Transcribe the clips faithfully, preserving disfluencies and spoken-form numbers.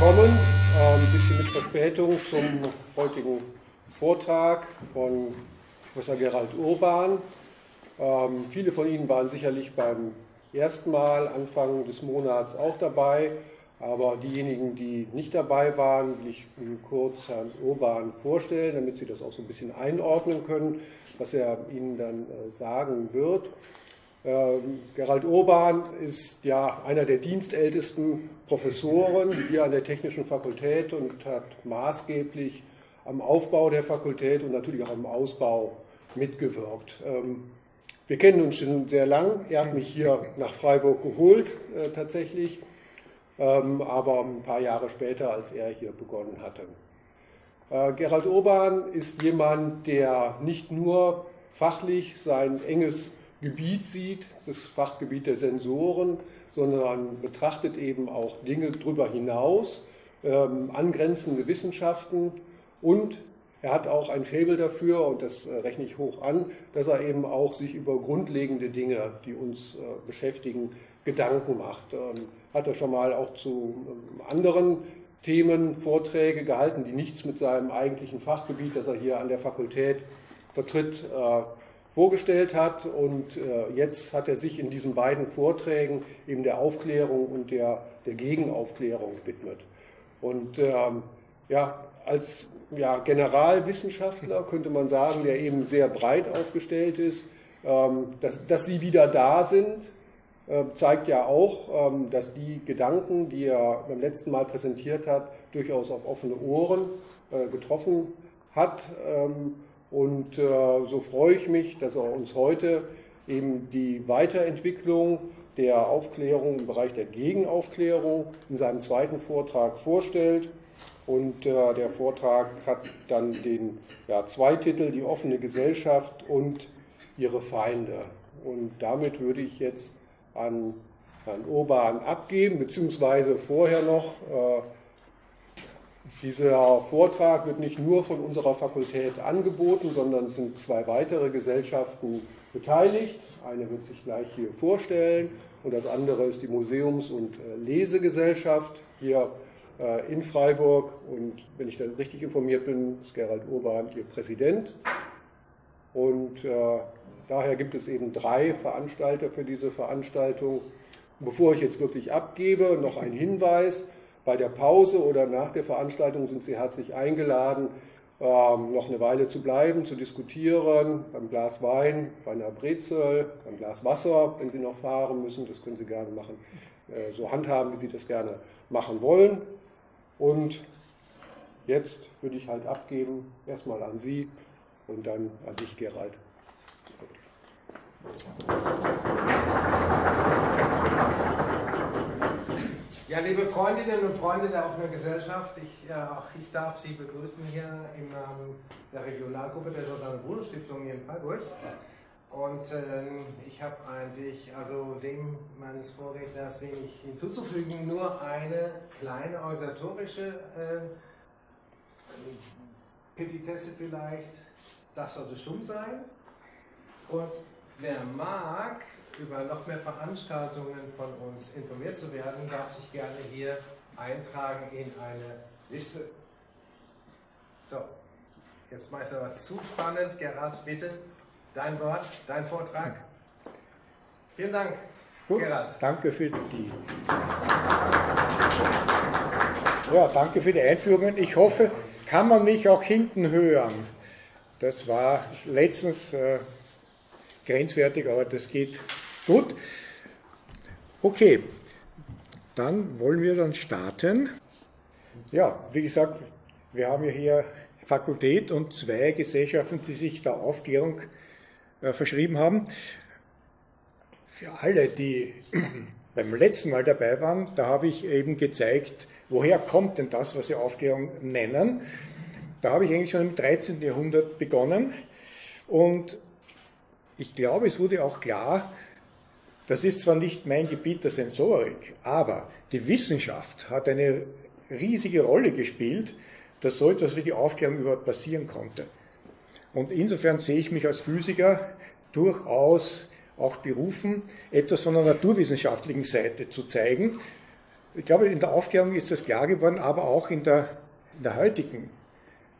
willkommen, ein bisschen mit Verspätung zum heutigen Vortrag von Professor Gerald Urban. Viele von Ihnen waren sicherlich beim ersten Mal Anfang des Monats auch dabei, aber diejenigen, die nicht dabei waren, will ich Ihnen kurz Herrn Urban vorstellen, damit Sie das auch so ein bisschen einordnen können, was er Ihnen dann sagen wird. Ähm, Gerald Urban ist ja einer der dienstältesten Professoren hier an der Technischen Fakultät und hat maßgeblich am Aufbau der Fakultät und natürlich auch am Ausbau mitgewirkt. Ähm, wir kennen uns schon sehr lang, er hat mich hier nach Freiburg geholt äh, tatsächlich, ähm, aber ein paar Jahre später, als er hier begonnen hatte. Äh, Gerald Urban ist jemand, der nicht nur fachlich sein enges Gebiet sieht, das Fachgebiet der Sensoren, sondern betrachtet eben auch Dinge darüber hinaus, ähm, angrenzende Wissenschaften, und er hat auch ein Faible dafür, und das äh, rechne ich hoch an, dass er eben auch sich über grundlegende Dinge, die uns äh, beschäftigen, Gedanken macht. Ähm, hat er schon mal auch zu ähm, anderen Themen Vorträge gehalten, die nichts mit seinem eigentlichen Fachgebiet, das er hier an der Fakultät vertritt, äh, vorgestellt hat, und äh, jetzt hat er sich in diesen beiden Vorträgen eben der Aufklärung und der, der Gegenaufklärung gewidmet. Und ähm, ja, als ja, Generalwissenschaftler könnte man sagen, der eben sehr breit aufgestellt ist, ähm, dass, dass sie wieder da sind, äh, zeigt ja auch, ähm, dass die Gedanken, die er beim letzten Mal präsentiert hat, durchaus auf offene Ohren äh, getroffen hat. Ähm, Und äh, so freue ich mich, dass er uns heute eben die Weiterentwicklung der Aufklärung im Bereich der Gegenaufklärung in seinem zweiten Vortrag vorstellt. Und äh, der Vortrag hat dann den ja, zwei Titel, die offene Gesellschaft und ihre Feinde. Und damit würde ich jetzt an Herrn Urban abgeben, beziehungsweise vorher noch... Äh, Dieser Vortrag wird nicht nur von unserer Fakultät angeboten, sondern es sind zwei weitere Gesellschaften beteiligt. Eine wird sich gleich hier vorstellen und das andere ist die Museums- und Lesegesellschaft hier in Freiburg. Und wenn ich dann richtig informiert bin, ist Gerald Urban ihr Präsident. Und äh, daher gibt es eben drei Veranstalter für diese Veranstaltung. Bevor ich jetzt wirklich abgebe, noch ein Hinweis. Bei der Pause oder nach der Veranstaltung sind Sie herzlich eingeladen, ähm, noch eine Weile zu bleiben, zu diskutieren, beim Glas Wein, bei einer Brezel, beim Glas Wasser, wenn Sie noch fahren müssen, das können Sie gerne machen, äh, so handhaben, wie Sie das gerne machen wollen. Und jetzt würde ich halt abgeben, erstmal an Sie und dann an dich, Gerald. Ja, liebe Freundinnen und Freunde der offenen Gesellschaft, ich, äh, auch ich darf Sie begrüßen hier im Namen der Regionalgruppe der Jordan-Boden-Stiftung hier in Freiburg. Und ähm, ich habe eigentlich, also dem meines Vorredners wenig hinzuzufügen, nur eine kleine organisatorische äh, Petitesse vielleicht. Das sollte stumm sein. Und wer mag, über noch mehr Veranstaltungen von uns informiert zu werden, darf sich gerne hier eintragen in eine Liste. So, jetzt mache ich es aber zu spannend. Gerhard, bitte, dein Wort, dein Vortrag. Vielen Dank, Gut, Gerhard. Danke für die, ja, danke für die Einführungen. Ich hoffe, kann man mich auch hinten hören. Das war letztens äh, grenzwertig, aber das geht... Gut, okay, dann wollen wir dann starten. Ja, wie gesagt, wir haben ja hier Fakultät und zwei Gesellschaften, die sich der Aufklärung äh, verschrieben haben. Für alle, die beim letzten Mal dabei waren, da habe ich eben gezeigt, woher kommt denn das, was sie Aufklärung nennen. Da habe ich eigentlich schon im dreizehnten Jahrhundert begonnen und ich glaube, es wurde auch klar, das ist zwar nicht mein Gebiet der Sensorik, aber die Wissenschaft hat eine riesige Rolle gespielt, dass so etwas wie die Aufklärung überhaupt passieren konnte. Und insofern sehe ich mich als Physiker durchaus auch berufen, etwas von der naturwissenschaftlichen Seite zu zeigen, Ich glaube, in der Aufklärung ist das klar geworden, aber auch in der, in der heutigen,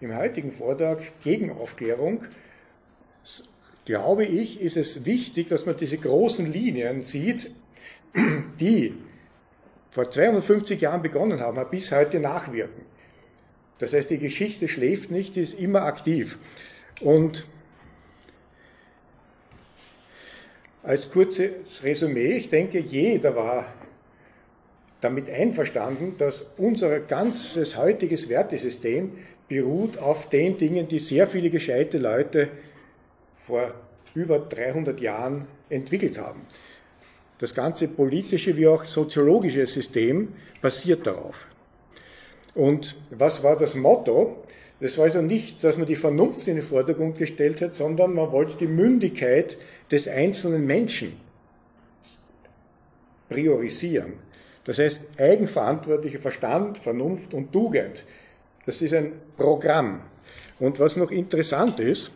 im heutigen Vortrag gegen Aufklärung, glaube ich, ist es wichtig, dass man diese großen Linien sieht, die vor zweihundertfünfzig Jahren begonnen haben, aber bis heute nachwirken. Das heißt, die Geschichte schläft nicht, die ist immer aktiv. Und als kurzes Resümee, ich denke, jeder war damit einverstanden, dass unser ganzes heutiges Wertesystem beruht auf den Dingen, die sehr viele gescheite Leute vor über dreihundert Jahren entwickelt haben. Das ganze politische wie auch soziologische System basiert darauf. Und was war das Motto? Das war also nicht, dass man die Vernunft in den Vordergrund gestellt hat, sondern man wollte die Mündigkeit des einzelnen Menschen priorisieren. Das heißt, eigenverantwortlicher Verstand, Vernunft und Tugend. Das ist ein Programm. Und was noch interessant ist,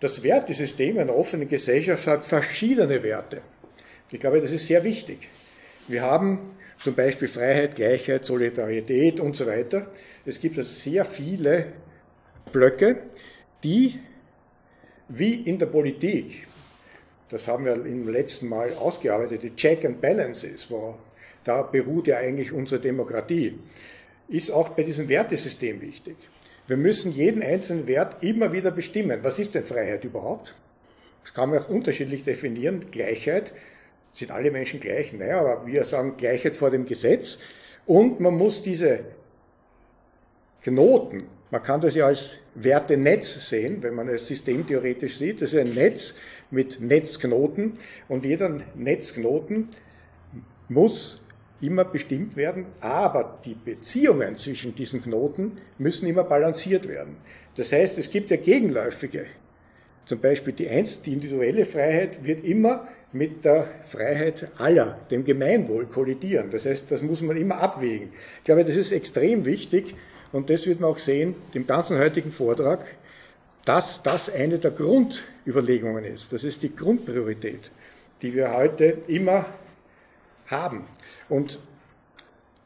das Wertesystem einer offenen Gesellschaft hat verschiedene Werte. Ich glaube, das ist sehr wichtig. Wir haben zum Beispiel Freiheit, Gleichheit, Solidarität und so weiter. Es gibt also sehr viele Blöcke, die wie in der Politik, das haben wir im letzten Mal ausgearbeitet, die Check and Balances, wo, da beruht ja eigentlich unsere Demokratie, ist auch bei diesem Wertesystem wichtig. Wir müssen jeden einzelnen Wert immer wieder bestimmen. Was ist denn Freiheit überhaupt? Das kann man unterschiedlich definieren. Gleichheit, sind alle Menschen gleich? Naja, aber wir sagen Gleichheit vor dem Gesetz. Und man muss diese Knoten, man kann das ja als Wertenetz sehen, wenn man es systemtheoretisch sieht, das ist ein Netz mit Netzknoten und jeder Netzknoten muss immer bestimmt werden, aber die Beziehungen zwischen diesen Knoten müssen immer balanciert werden. Das heißt, es gibt ja gegenläufige. Zum Beispiel die, Einzel- die individuelle Freiheit wird immer mit der Freiheit aller, dem Gemeinwohl, kollidieren. Das heißt, das muss man immer abwägen. Ich glaube, das ist extrem wichtig und das wird man auch sehen im ganzen heutigen Vortrag, dass das eine der Grundüberlegungen ist. Das ist die Grundpriorität, die wir heute immer haben. Und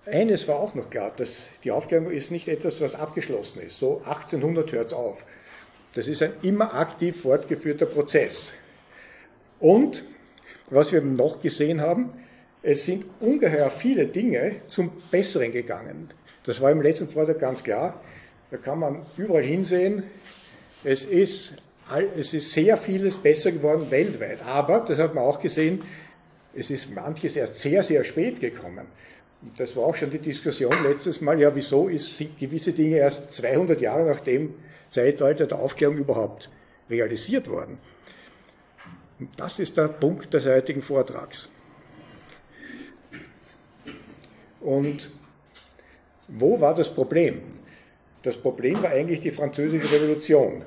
eines war auch noch klar, dass die Aufklärung ist nicht etwas, was abgeschlossen ist. So achtzehnhundert hört es auf. Das ist ein immer aktiv fortgeführter Prozess. Und was wir noch gesehen haben, es sind ungeheuer viele Dinge zum Besseren gegangen. Das war im letzten Vortrag ganz klar. Da kann man überall hinsehen. Es ist, es ist sehr vieles besser geworden weltweit. Aber, das hat man auch gesehen, es ist manches erst sehr, sehr spät gekommen. Das war auch schon die Diskussion letztes Mal, ja, wieso ist gewisse Dinge erst zweihundert Jahre nach dem Zeitalter der Aufklärung überhaupt realisiert worden. Und das ist der Punkt des heutigen Vortrags. Und wo war das Problem? Das Problem war eigentlich die Französische Revolution.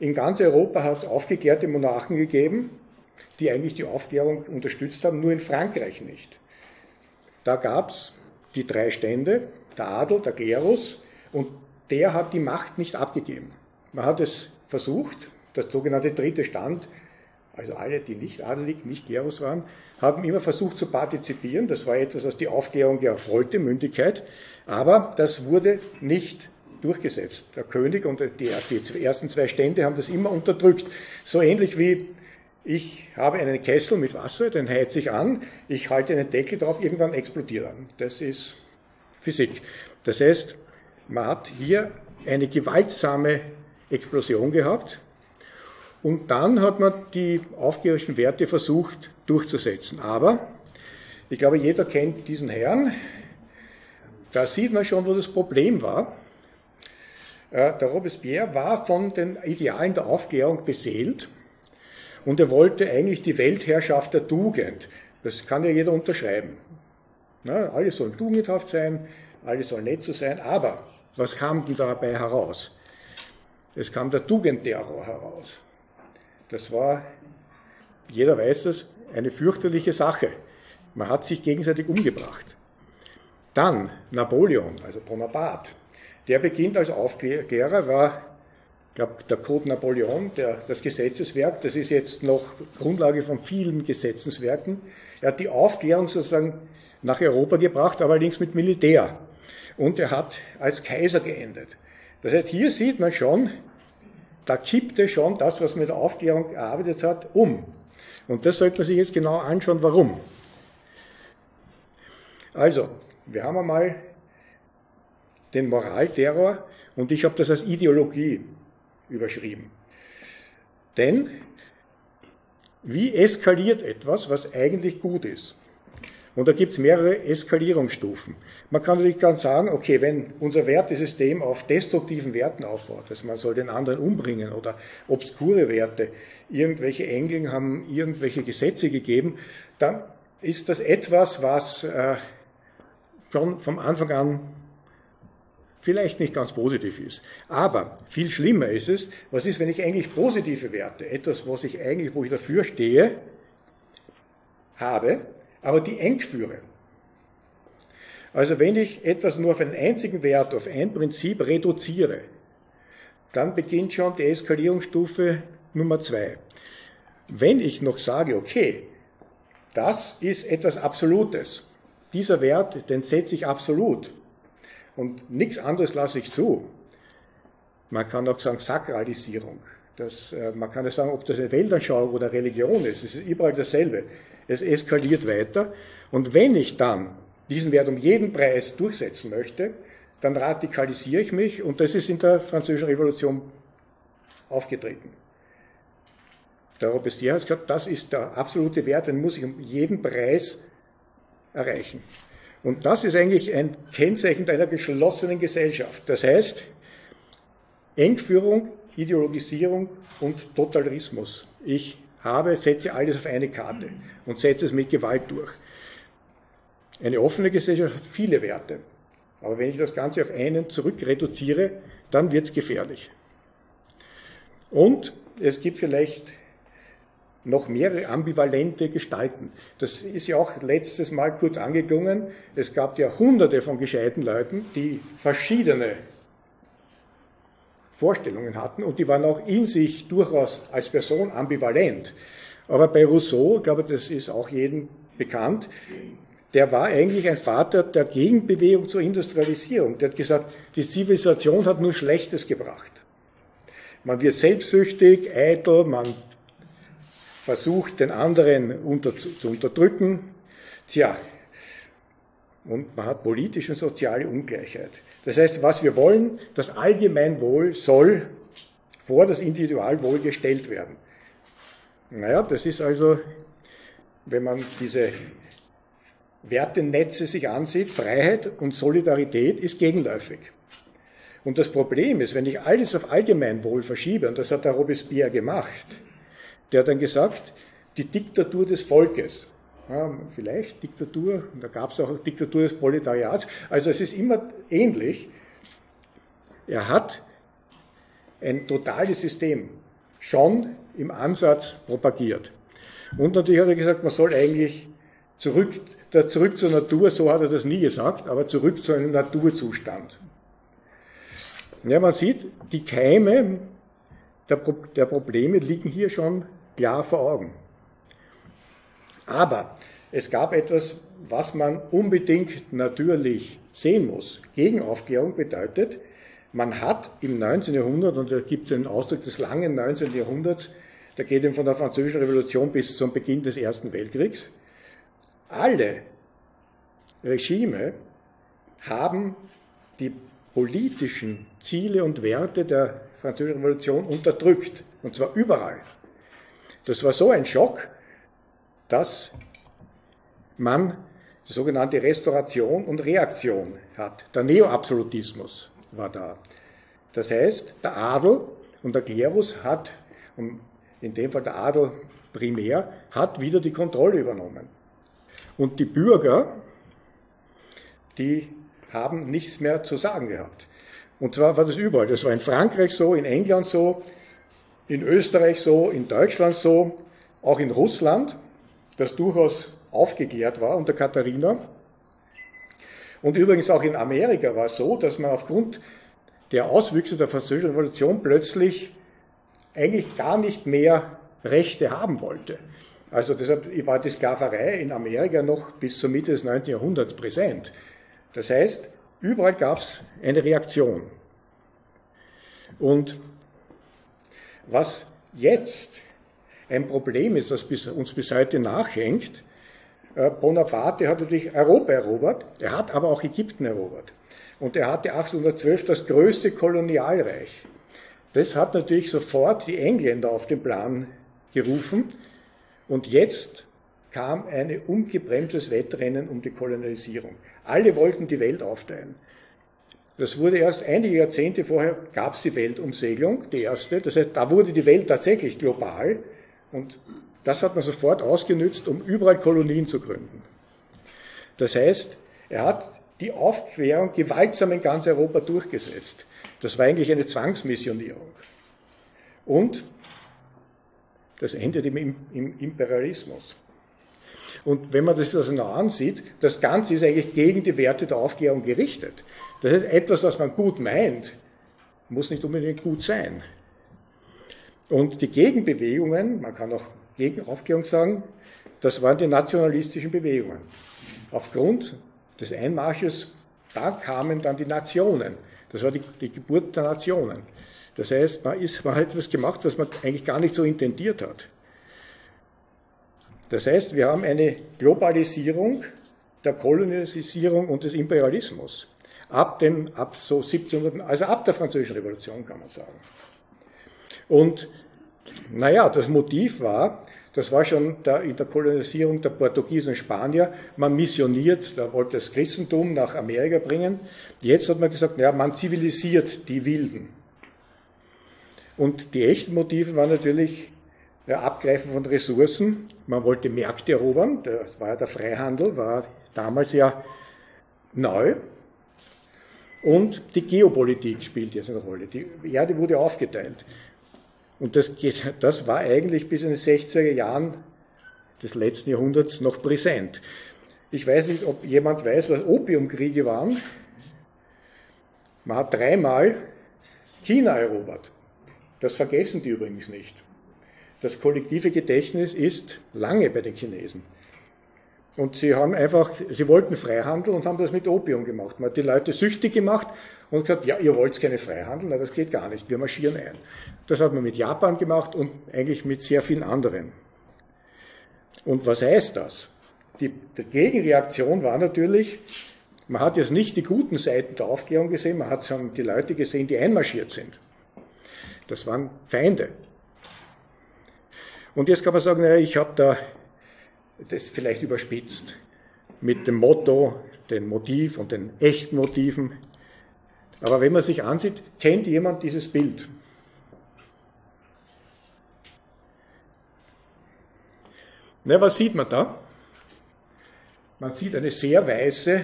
In ganz Europa hat es aufgeklärte Monarchen gegeben, die eigentlich die Aufklärung unterstützt haben, nur in Frankreich nicht. Da gab es die drei Stände, der Adel, der Klerus, und der hat die Macht nicht abgegeben. Man hat es versucht, das sogenannte dritte Stand, also alle, die nicht adelig, nicht Klerus waren, haben immer versucht zu partizipieren. Das war etwas, was die Aufklärung ja wollte, Mündigkeit, aber das wurde nicht durchgesetzt. Der König und die, die ersten zwei Stände haben das immer unterdrückt. So ähnlich wie: Ich habe einen Kessel mit Wasser, den heize ich an, ich halte einen Deckel drauf, irgendwann explodiert er. Das ist Physik. Das heißt, man hat hier eine gewaltsame Explosion gehabt und dann hat man die aufklärerischen Werte versucht durchzusetzen. Aber ich glaube, jeder kennt diesen Herrn. Da sieht man schon, wo das Problem war. Der Robespierre war von den Idealen der Aufklärung beseelt. Und er wollte eigentlich die Weltherrschaft der Tugend. Das kann ja jeder unterschreiben. Na, alle sollen tugendhaft sein, alle sollen nett zu sein. Aber was kam denn dabei heraus? Es kam der Tugendterror heraus. Das war, jeder weiß das, eine fürchterliche Sache. Man hat sich gegenseitig umgebracht. Dann Napoleon, also Bonaparte. Der beginnt als Aufklärer, war Ich glaube, der Code Napoleon, der, das Gesetzeswerk, das ist jetzt noch Grundlage von vielen Gesetzeswerken. Er hat die Aufklärung sozusagen nach Europa gebracht, aber allerdings mit Militär. Und er hat als Kaiser geendet. Das heißt, hier sieht man schon, da kippte schon das, was man mit der Aufklärung erarbeitet hat, um. Und das sollte man sich jetzt genau anschauen, warum. Also, wir haben einmal den Moralterror und ich habe das als Ideologie überschrieben. Denn wie eskaliert etwas, was eigentlich gut ist? Und da gibt es mehrere Eskalierungsstufen. Man kann natürlich ganz sagen, okay, wenn unser Wertesystem auf destruktiven Werten aufbaut, also man soll den anderen umbringen oder obskure Werte, irgendwelche Engel haben irgendwelche Gesetze gegeben, dann ist das etwas, was äh, schon vom Anfang an vielleicht nicht ganz positiv ist. Aber viel schlimmer ist es, was ist, wenn ich eigentlich positive Werte, etwas, was ich eigentlich, wo ich dafür stehe, habe, aber die eng führe. Also wenn ich etwas nur auf einen einzigen Wert, auf ein Prinzip reduziere, dann beginnt schon die Eskalierungsstufe Nummer zwei. Wenn ich noch sage, okay, das ist etwas Absolutes, dieser Wert, den setze ich absolut und nichts anderes lasse ich zu. Man kann auch sagen Sakralisierung. Das, man kann ja sagen, ob das eine Weltanschauung oder Religion ist, es ist überall dasselbe. Es eskaliert weiter und wenn ich dann diesen Wert um jeden Preis durchsetzen möchte, dann radikalisiere ich mich und das ist in der Französischen Revolution aufgetreten. Der Robespierre hat gesagt, das ist der absolute Wert, den muss ich um jeden Preis erreichen. Und das ist eigentlich ein Kennzeichen einer geschlossenen Gesellschaft. Das heißt, Engführung, Ideologisierung und Totalitarismus. Ich habe, setze alles auf eine Karte und setze es mit Gewalt durch. Eine offene Gesellschaft hat viele Werte, aber wenn ich das Ganze auf einen zurückreduziere, dann wird es gefährlich. Und es gibt vielleicht noch mehrere ambivalente Gestalten. Das ist ja auch letztes Mal kurz angeklungen. Es gab ja hunderte von gescheiten Leuten, die verschiedene Vorstellungen hatten und die waren auch in sich durchaus als Person ambivalent. Aber bei Rousseau, ich glaube, das ist auch jedem bekannt, der war eigentlich ein Vater der Gegenbewegung zur Industrialisierung. Der hat gesagt, die Zivilisation hat nur Schlechtes gebracht. Man wird selbstsüchtig, eitel, man versucht, den anderen unter, zu unterdrücken. Tja, und man hat politische und soziale Ungleichheit. Das heißt, was wir wollen, das Allgemeinwohl soll vor das Individualwohl gestellt werden. Naja, das ist also, wenn man diese Wertenetze sich ansieht, Freiheit und Solidarität ist gegenläufig. Und das Problem ist, wenn ich alles auf Allgemeinwohl verschiebe, und das hat der Robespierre gemacht, der hat dann gesagt, die Diktatur des Volkes. Ja, vielleicht Diktatur, da gab es auch Diktatur des Proletariats, also es ist immer ähnlich. Er hat ein totales System schon im Ansatz propagiert. Und natürlich hat er gesagt, man soll eigentlich zurück, da zurück zur Natur, so hat er das nie gesagt, aber zurück zu einem Naturzustand. Ja, man sieht, die Keime der, Pro der Probleme liegen hier schon klar vor Augen. Aber es gab etwas, was man unbedingt natürlich sehen muss. Gegenaufklärung bedeutet, man hat im neunzehnten Jahrhundert, und da gibt es einen Ausdruck des langen neunzehnten Jahrhunderts, da geht eben von der Französischen Revolution bis zum Beginn des Ersten Weltkriegs, alle Regime haben die politischen Ziele und Werte der Französischen Revolution unterdrückt, und zwar überall. Das war so ein Schock, dass man die sogenannte Restauration und Reaktion hat. Der Neoabsolutismus war da. Das heißt, der Adel und der Klerus hat, und in dem Fall der Adel primär, hat wieder die Kontrolle übernommen. Und die Bürger, die haben nichts mehr zu sagen gehabt. Und zwar war das überall. Das war in Frankreich so, in England so, in Österreich so, in Deutschland so, auch in Russland, das durchaus aufgeklärt war unter Katharina. Und übrigens auch in Amerika war es so, dass man aufgrund der Auswüchse der Französischen Revolution plötzlich eigentlich gar nicht mehr Rechte haben wollte. Also deshalb war die Sklaverei in Amerika noch bis zur Mitte des neunzehnten Jahrhunderts präsent. Das heißt, überall gab es eine Reaktion. Und was jetzt ein Problem ist, das uns bis heute nachhängt, Bonaparte hat natürlich Europa erobert, er hat aber auch Ägypten erobert. Und er hatte achtzehnhundertzwölf das größte Kolonialreich. Das hat natürlich sofort die Engländer auf den Plan gerufen. Und jetzt kam ein ungebremstes Wettrennen um die Kolonialisierung. Alle wollten die Welt aufteilen. Das wurde erst einige Jahrzehnte vorher, gab es die Weltumsegelung, die erste. Das heißt, da wurde die Welt tatsächlich global. Und das hat man sofort ausgenützt, um überall Kolonien zu gründen. Das heißt, er hat die Aufklärung gewaltsam in ganz Europa durchgesetzt. Das war eigentlich eine Zwangsmissionierung. Und das endet im, im Imperialismus. Und wenn man das genau ansieht, das Ganze ist eigentlich gegen die Werte der Aufklärung gerichtet. Das heißt, etwas, was man gut meint, muss nicht unbedingt gut sein. Und die Gegenbewegungen, man kann auch gegen Aufklärung sagen, das waren die nationalistischen Bewegungen. Aufgrund des Einmarsches, da kamen dann die Nationen. Das war die, die Geburt der Nationen. Das heißt, man, ist, man hat etwas gemacht, was man eigentlich gar nicht so intendiert hat. Das heißt, wir haben eine Globalisierung der Kolonialisierung und des Imperialismus. Ab dem, ab so siebzehnhundert, also ab der Französischen Revolution, kann man sagen. Und, naja, das Motiv war, das war schon der, in der Kolonisierung der Portugiesen und Spanier, man missioniert, da wollte das Christentum nach Amerika bringen. Jetzt hat man gesagt, naja, man zivilisiert die Wilden. Und die echten Motive waren natürlich ja, Abgreifen von Ressourcen. Man wollte Märkte erobern, das war ja der Freihandel, war damals ja neu. Und die Geopolitik spielt jetzt eine Rolle. Die Erde wurde aufgeteilt. Und das, das war eigentlich bis in den sechziger Jahren des letzten Jahrhunderts noch präsent. Ich weiß nicht, ob jemand weiß, was Opiumkriege waren. Man hat dreimal China erobert. Das vergessen die übrigens nicht. Das kollektive Gedächtnis ist lange bei den Chinesen. Und sie haben einfach, sie wollten Freihandel und haben das mit Opium gemacht. Man hat die Leute süchtig gemacht und gesagt, ja, ihr wollt keine Freihandel, na, das geht gar nicht, wir marschieren ein. Das hat man mit Japan gemacht und eigentlich mit sehr vielen anderen. Und was heißt das? Die, die Gegenreaktion war natürlich, man hat jetzt nicht die guten Seiten der Aufklärung gesehen, man hat die Leute gesehen, die einmarschiert sind. Das waren Feinde. Und jetzt kann man sagen, naja, ich habe da das vielleicht überspitzt mit dem Motto, dem Motiv und den echten Motiven. Aber wenn man sich ansieht, kennt jemand dieses Bild? Na, was sieht man da? Man sieht eine sehr weiße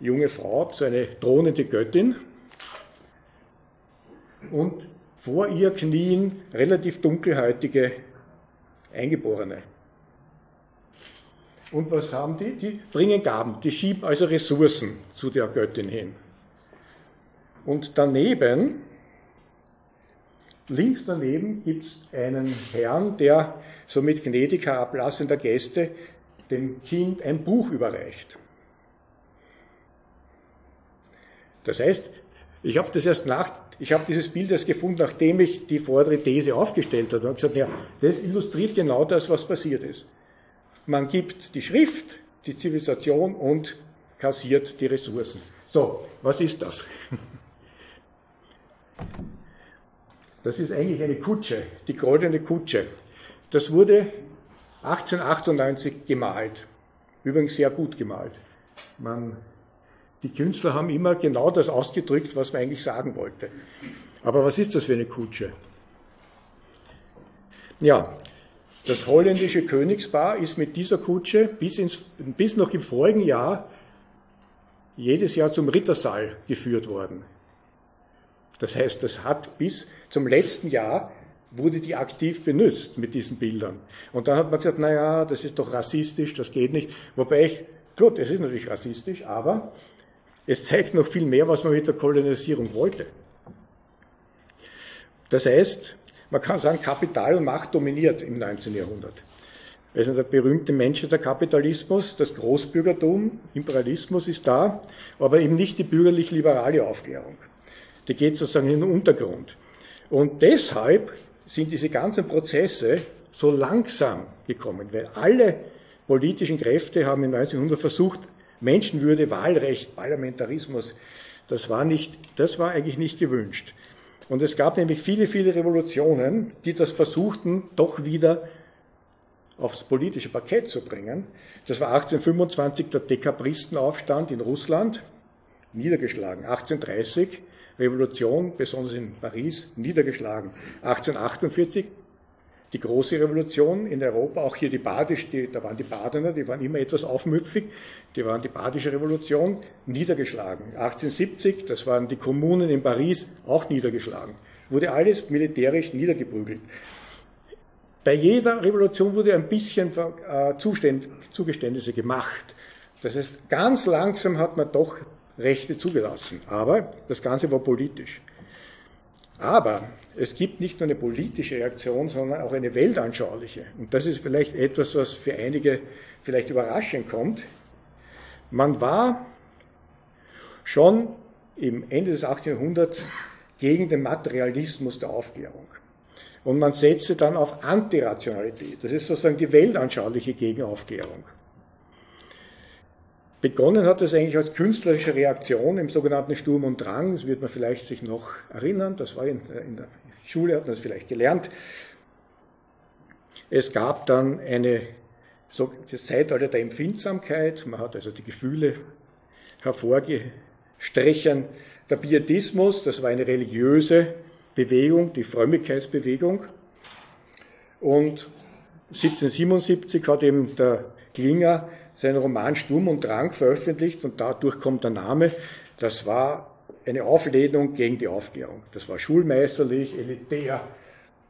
junge Frau, so eine thronende Göttin. Und vor ihr knien relativ dunkelhäutige Eingeborene. Und was haben die? Die bringen Gaben, die schieben also Ressourcen zu der Göttin hin. Und daneben, links daneben, gibt es einen Herrn, der so mit gnädiger Ablassung der Gäste dem Kind ein Buch überreicht. Das heißt, ich habe das erst nach, ich habe dieses Bild erst gefunden, nachdem ich die vordere These aufgestellt habe. Und habe gesagt, ja, das illustriert genau das, was passiert ist. Man gibt die Schrift, die Zivilisation und kassiert die Ressourcen. So, was ist das? Das ist eigentlich eine Kutsche, die goldene Kutsche. Das wurde achtzehnhundertachtundneunzig gemalt. Übrigens sehr gut gemalt. Man, die Künstler haben immer genau das ausgedrückt, was man eigentlich sagen wollte. Aber was ist das für eine Kutsche? Ja, das holländische Königspaar ist mit dieser Kutsche bis, ins, bis noch im vorigen Jahr jedes Jahr zum Rittersaal geführt worden. Das heißt, das hat bis zum letzten Jahr, wurde die aktiv benutzt mit diesen Bildern. Und dann hat man gesagt, naja, das ist doch rassistisch, das geht nicht. Wobei ich, gut, es ist natürlich rassistisch, aber es zeigt noch viel mehr, was man mit der Kolonisierung wollte. Das heißt, man kann sagen, Kapital und Macht dominiert im neunzehnten Jahrhundert. Also der berühmte Mensch ist der Kapitalismus, das Großbürgertum, Imperialismus ist da, aber eben nicht die bürgerlich-liberale Aufklärung. Die geht sozusagen in den Untergrund. Und deshalb sind diese ganzen Prozesse so langsam gekommen, weil alle politischen Kräfte haben im neunzehnhundert versucht, Menschenwürde, Wahlrecht, Parlamentarismus, das war nicht, das war eigentlich nicht gewünscht. Und es gab nämlich viele, viele Revolutionen, die das versuchten, doch wieder aufs politische Parkett zu bringen. Das war achtzehnhundertfünfundzwanzig der Dekabristenaufstand in Russland, niedergeschlagen. achtzehnhundertdreißig, Revolution, besonders in Paris, niedergeschlagen. achtzehnhundertachtundvierzig, die große Revolution in Europa, auch hier die Badische, die, da waren die Badener, die waren immer etwas aufmüpfig, die waren die Badische Revolution, niedergeschlagen. achtzehnhundertsiebzig, das waren die Kommunen in Paris, auch niedergeschlagen. Wurde alles militärisch niedergeprügelt. Bei jeder Revolution wurde ein bisschen Zuständ, Zugeständnisse gemacht. Das heißt, ganz langsam hat man doch Rechte zugelassen. Aber das Ganze war politisch. Aber es gibt nicht nur eine politische Reaktion, sondern auch eine weltanschauliche. Und das ist vielleicht etwas, was für einige vielleicht überraschend kommt. Man war schon im Ende des achtzehnhunderts gegen den Materialismus der Aufklärung. Und man setzte dann auf Antirationalität. Das ist sozusagen die weltanschauliche Gegenaufklärung. Begonnen hat das eigentlich als künstlerische Reaktion im sogenannten Sturm und Drang. Das wird man vielleicht sich noch erinnern. Das war in, in der Schule, hat man das vielleicht gelernt. Es gab dann eine, so, das Zeitalter der Empfindsamkeit. Man hat also die Gefühle hervorgestrichen. Der Pietismus, das war eine religiöse Bewegung, die Frömmigkeitsbewegung. Und siebzehnhundertsiebenundsiebzig hat eben der Klinger seinen Roman Sturm und Drang veröffentlicht und dadurch kommt der Name. Das war eine Auflehnung gegen die Aufklärung. Das war schulmeisterlich, elitär.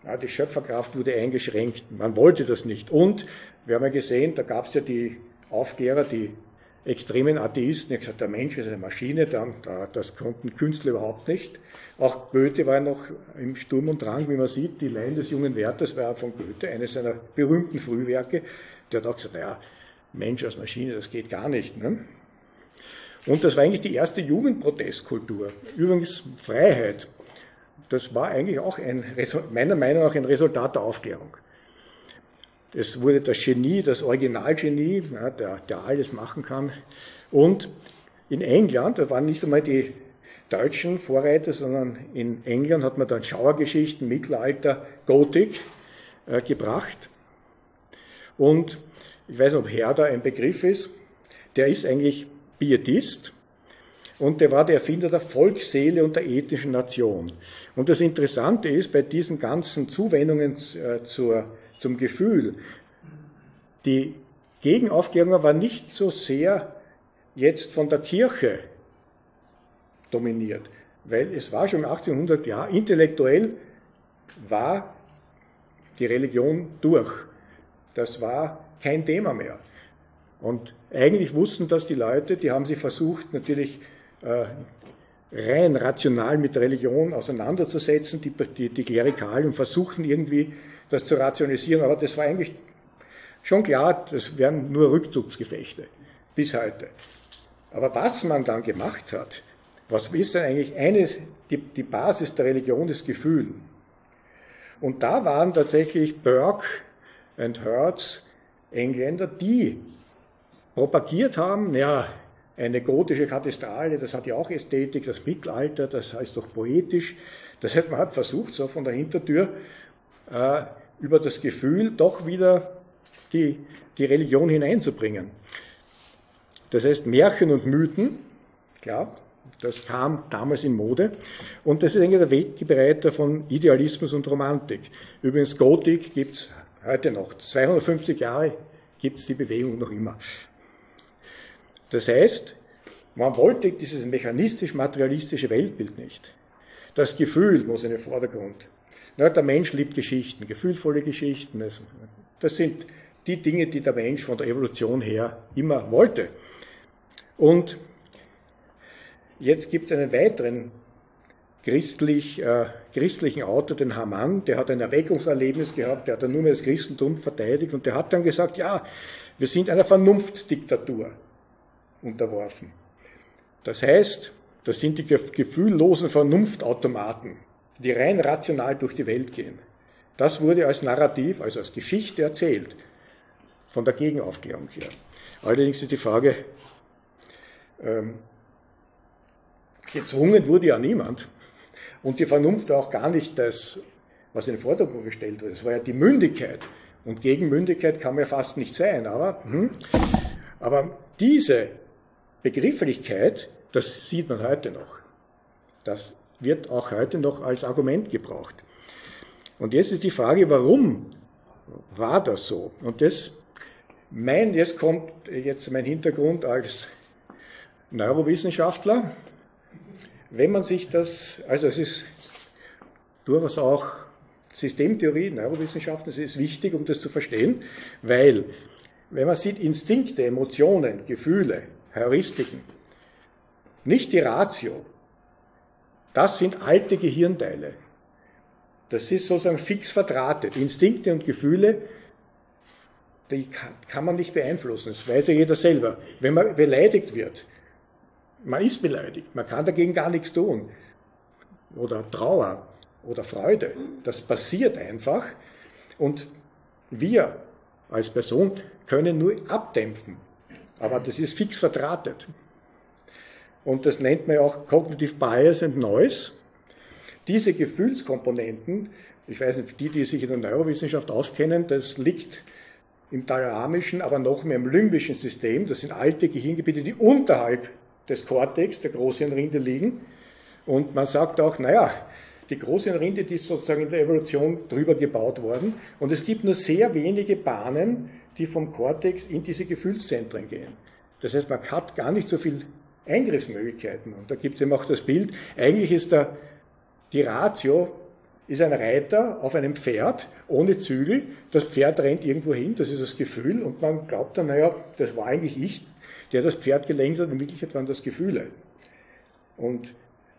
Ja, die Schöpferkraft wurde eingeschränkt. Man wollte das nicht. Und wir haben ja gesehen, da gab es ja die Aufklärer, die extremen Atheisten, die haben gesagt, der Mensch ist eine Maschine, dann, das konnten Künstler überhaupt nicht. Auch Goethe war noch im Sturm und Drang, wie man sieht, die Leiden des jungen Werthers war von Goethe, eines seiner berühmten Frühwerke. Der hat auch gesagt, naja, Mensch als Maschine, das geht gar nicht. Ne? Und das war eigentlich die erste Jugendprotestkultur. Übrigens Freiheit, das war eigentlich auch ein, meiner Meinung nach ein Resultat der Aufklärung. Es wurde das Genie, das Originalgenie, ja, der, der alles machen kann. Und in England, da waren nicht einmal die deutschen Vorreiter, sondern in England hat man dann Schauergeschichten, Mittelalter, Gotik äh, gebracht. Und ich weiß nicht, ob Herder ein Begriff ist. Der ist eigentlich Pietist und der war der Erfinder der Volksseele und der ethnischen Nation. Und das Interessante ist, bei diesen ganzen Zuwendungen äh, zur zum Gefühl. Die Gegenaufklärung war nicht so sehr jetzt von der Kirche dominiert, weil es war schon achtzehnhundert klar, intellektuell war die Religion durch. Das war kein Thema mehr. Und eigentlich wussten das die Leute, die haben sie versucht, natürlich äh, rein rational mit Religion auseinanderzusetzen, die, die, die Klerikalen versuchten irgendwie das zu rationalisieren, aber das war eigentlich schon klar, das wären nur Rückzugsgefechte bis heute. Aber was man dann gemacht hat, was ist denn eigentlich eine, die, die Basis der Religion ist Gefühl. Und da waren tatsächlich Burke und Hertz, Engländer, die propagiert haben, ja, eine gotische Kathedrale, das hat ja auch Ästhetik, das Mittelalter, das heißt doch poetisch. Das heißt, man hat versucht, so von der Hintertür über das Gefühl doch wieder die, die Religion hineinzubringen. Das heißt Märchen und Mythen, klar, das kam damals in Mode und das ist eigentlich der Wegbereiter von Idealismus und Romantik. Übrigens Gotik gibt es heute noch, zweihundertfünfzig Jahre gibt es die Bewegung noch immer. Das heißt, man wollte dieses mechanistisch-materialistische Weltbild nicht. Das Gefühl muss in den Vordergrund. Na, der Mensch liebt Geschichten, gefühlvolle Geschichten. Das sind die Dinge, die der Mensch von der Evolution her immer wollte. Und jetzt gibt es einen weiteren christlich, äh, christlichen Autor, den Hamann, der hat ein Erweckungserlebnis gehabt, der hat dann nur mehr das Christentum verteidigt und der hat dann gesagt, ja, wir sind einer Vernunftdiktatur unterworfen. Das heißt, das sind die gefühllosen Vernunftautomaten, die rein rational durch die Welt gehen. Das wurde als Narrativ, also als Geschichte erzählt, von der Gegenaufklärung her. Allerdings ist die Frage, ähm, gezwungen wurde ja niemand und die Vernunft war auch gar nicht das, was in den Vordergrund gestellt wurde. Es war ja die Mündigkeit und gegen Mündigkeit kann man ja fast nicht sein. Aber, hm, aber diese Begrifflichkeit, das sieht man heute noch. Das wird auch heute noch als Argument gebraucht. Und jetzt ist die Frage, warum war das so? Und das, mein, jetzt kommt jetzt mein Hintergrund als Neurowissenschaftler. Wenn man sich das, also es ist durchaus auch Systemtheorie, Neurowissenschaften, es ist wichtig, um das zu verstehen, weil, wenn man sieht, Instinkte, Emotionen, Gefühle, Heuristiken, nicht die Ratio, das sind alte Gehirnteile. Das ist sozusagen fix verdrahtet. Instinkte und Gefühle, die kann man nicht beeinflussen. Das weiß ja jeder selber. Wenn man beleidigt wird, man ist beleidigt, man kann dagegen gar nichts tun. Oder Trauer oder Freude, das passiert einfach. Und wir als Person können nur abdämpfen. Aber das ist fix verdrahtet. Und das nennt man ja auch Cognitive Bias and Noise. Diese Gefühlskomponenten, ich weiß nicht, die, die sich in der Neurowissenschaft auskennen, das liegt im thalamischen, aber noch mehr im limbischen System. Das sind alte Gehirngebiete, die unterhalb des Kortex, der Großhirnrinde, liegen. Und man sagt auch, naja, die Großhirnrinde, die ist sozusagen in der Evolution drüber gebaut worden. Und es gibt nur sehr wenige Bahnen, die vom Kortex in diese Gefühlszentren gehen. Das heißt, man hat gar nicht so viel Eingriffsmöglichkeiten. Und da gibt es eben auch das Bild, eigentlich ist der Die Ratio ist ein Reiter auf einem Pferd ohne Zügel. Das Pferd rennt irgendwo hin, das ist das Gefühl. Und man glaubt dann, naja, das war eigentlich ich, der das Pferd gelenkt hat. In Wirklichkeit waren das Gefühle. Und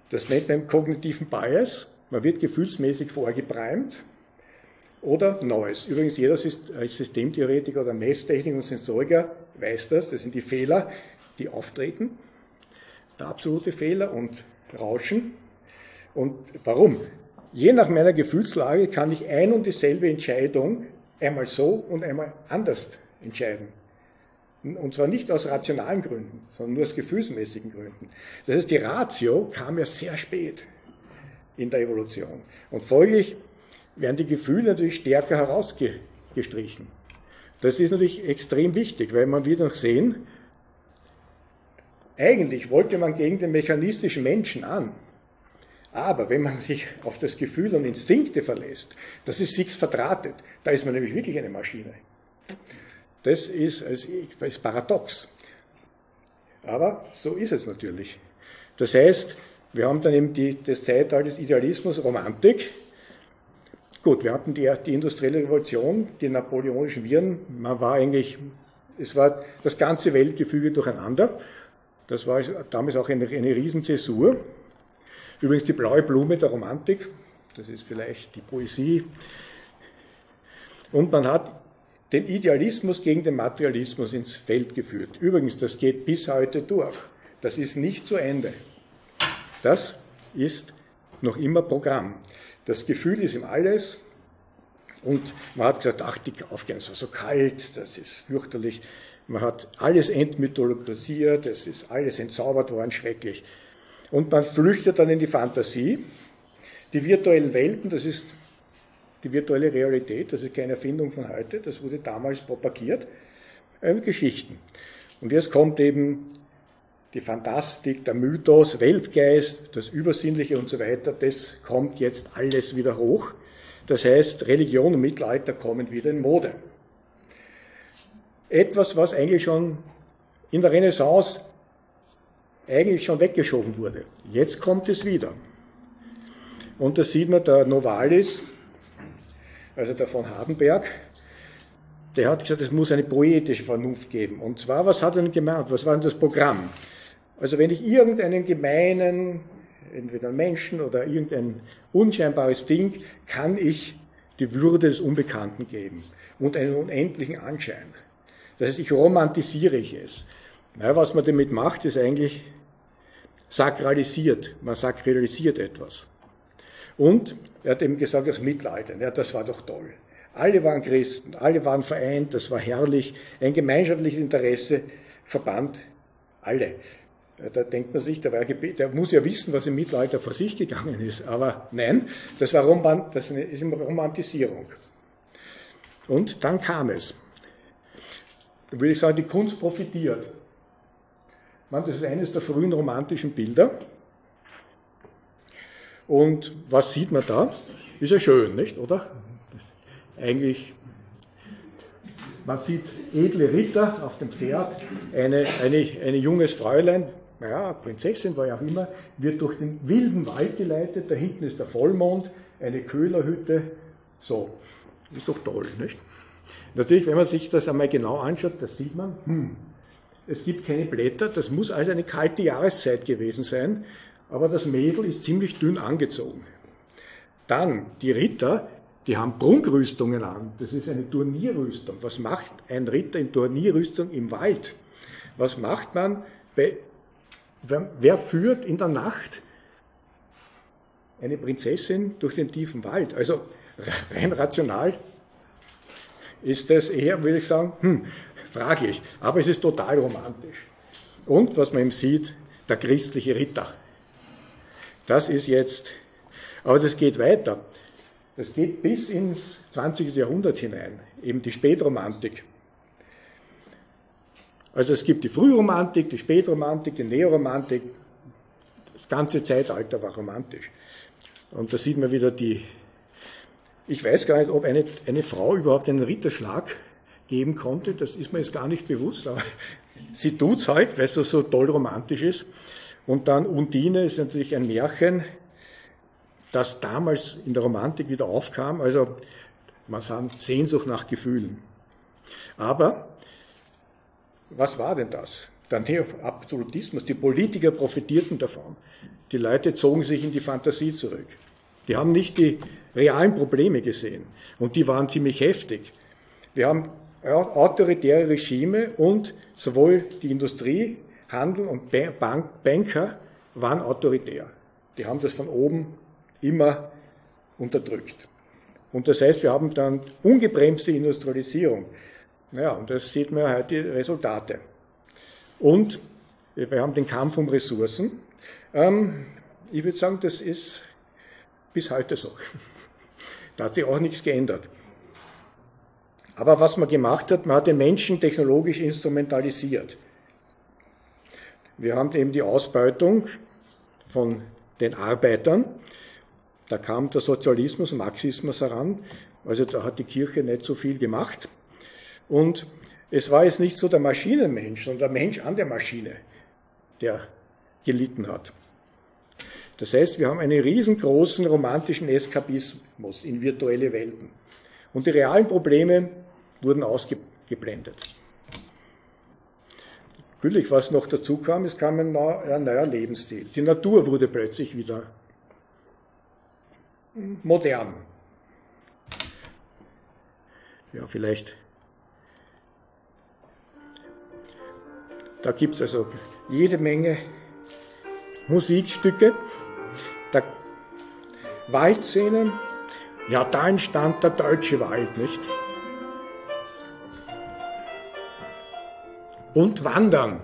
das nennt man einen kognitiven Bias. Man wird gefühlsmäßig vorgeprimt. Oder Neues. Übrigens, jeder Systemtheoretiker oder Messtechniker und Sensoriker weiß das. Das sind die Fehler, die auftreten. Der absolute Fehler und Rauschen. Und warum? Je nach meiner Gefühlslage kann ich ein und dieselbe Entscheidung einmal so und einmal anders entscheiden. Und zwar nicht aus rationalen Gründen, sondern nur aus gefühlsmäßigen Gründen. Das heißt, die Ratio kam ja sehr spät in der Evolution. Und folglich werden die Gefühle natürlich stärker herausgestrichen. Das ist natürlich extrem wichtig, weil man wird noch sehen, eigentlich wollte man gegen den mechanistischen Menschen an. Aber wenn man sich auf das Gefühl und Instinkte verlässt, das ist fix verdrahtet. Da ist man nämlich wirklich eine Maschine. Das ist, das ist paradox. Aber so ist es natürlich. Das heißt, wir haben dann eben die, das Zeitalter des Idealismus, Romantik. Gut, wir hatten die, die industrielle Revolution, die napoleonischen Viren. Man war eigentlich, es war das ganze Weltgefüge durcheinander. Das war damals auch eine, eine Riesenzäsur. Übrigens die blaue Blume der Romantik, das ist vielleicht die Poesie. Und man hat den Idealismus gegen den Materialismus ins Feld geführt. Übrigens, das geht bis heute durch. Das ist nicht zu Ende. Das ist noch immer Programm. Das Gefühl ist im Alles. Und man hat gesagt, ach, die Aufklärung war so kalt, das ist fürchterlich. Man hat alles entmythologisiert, es ist alles entzaubert worden, schrecklich. Und man flüchtet dann in die Fantasie. Die virtuellen Welten, das ist die virtuelle Realität, das ist keine Erfindung von heute, das wurde damals propagiert, ähm, Geschichten. Und jetzt kommt eben die Fantastik, der Mythos, Weltgeist, das Übersinnliche und so weiter, das kommt jetzt alles wieder hoch. Das heißt, Religion und Mittelalter kommen wieder in Mode. Etwas, was eigentlich schon in der Renaissance eigentlich schon weggeschoben wurde. Jetzt kommt es wieder. Und das sieht man, der Novalis, also der von Hardenberg, der hat gesagt, es muss eine poetische Vernunft geben. Und zwar, was hat er denn gemacht? Was war denn das Programm? Also wenn ich irgendeinen gemeinen entweder einen Menschen oder irgendein unscheinbares Ding, kann ich die Würde des Unbekannten geben und einen unendlichen Anschein. Das heißt, ich romantisiere ich es. Naja, was man damit macht, ist eigentlich sakralisiert. Man sakralisiert etwas. Und er hat eben gesagt, das Mittelalter, ja, das war doch toll. Alle waren Christen, alle waren vereint, das war herrlich. Ein gemeinschaftliches Interesse verband alle. Da denkt man sich, der, war, der muss ja wissen, was im Mittelalter vor sich gegangen ist. Aber nein, das, war Roman, das ist eine Romantisierung. Und dann kam es. Da würde ich sagen, die Kunst profitiert. Man, das ist eines der frühen romantischen Bilder. Und was sieht man da? Ist ja schön, nicht, oder? Eigentlich, man sieht edle Ritter auf dem Pferd, eine, eine, eine junges Fräulein, naja, Prinzessin war ja auch immer, wird durch den wilden Wald geleitet, da hinten ist der Vollmond, eine Köhlerhütte, so. Ist doch toll, nicht? Natürlich, wenn man sich das einmal genau anschaut, das sieht man, hm, es gibt keine Blätter, das muss also eine kalte Jahreszeit gewesen sein, aber das Mädel ist ziemlich dünn angezogen. Dann, die Ritter, die haben Prunkrüstungen an, das ist eine Turnierrüstung. Was macht ein Ritter in Turnierrüstung im Wald? Was macht man, bei, wer führt in der Nacht eine Prinzessin durch den tiefen Wald? Also rein rational ist das eher, würde ich sagen, hm, fraglich, aber es ist total romantisch. Und was man eben sieht, der christliche Ritter. Das ist jetzt, aber das geht weiter. Das geht bis ins zwanzigste Jahrhundert hinein, eben die Spätromantik. Also es gibt die Frühromantik, die Spätromantik, die Neoromantik. Das ganze Zeitalter war romantisch. Und da sieht man wieder die, ich weiß gar nicht, ob eine, eine Frau überhaupt einen Ritterschlag geben konnte, das ist mir jetzt gar nicht bewusst, aber sie tut's halt, weil es so, so toll romantisch ist. Und dann Undine ist natürlich ein Märchen, das damals in der Romantik wieder aufkam, also man sah Sehnsucht nach Gefühlen. Aber was war denn das? Der Neo-Absolutismus, die Politiker profitierten davon. Die Leute zogen sich in die Fantasie zurück. Die haben nicht die realen Probleme gesehen und die waren ziemlich heftig. Wir haben autoritäre Regime und sowohl die Industrie, Handel und Bank, Banker waren autoritär. Die haben das von oben immer unterdrückt. Und das heißt, wir haben dann ungebremste Industrialisierung. Ja, und das sieht man ja heute, die Resultate. Und wir haben den Kampf um Ressourcen. Ähm, ich würde sagen, das ist bis heute so. Da hat sich auch nichts geändert. Aber was man gemacht hat, man hat den Menschen technologisch instrumentalisiert. Wir haben eben die Ausbeutung von den Arbeitern. Da kam der Sozialismus und Marxismus heran, also da hat die Kirche nicht so viel gemacht. Und es war jetzt nicht so der Maschinenmensch, sondern der Mensch an der Maschine, der gelitten hat. Das heißt, wir haben einen riesengroßen romantischen Eskapismus in virtuelle Welten. Und die realen Probleme wurden ausgeblendet. Natürlich, was noch dazu kam, es kam ein neuer, ein neuer Lebensstil. Die Natur wurde plötzlich wieder modern. Ja, vielleicht. Da gibt es also jede Menge Musikstücke, da Waldszenen. Ja, da entstand der deutsche Wald, nicht? Und Wandern.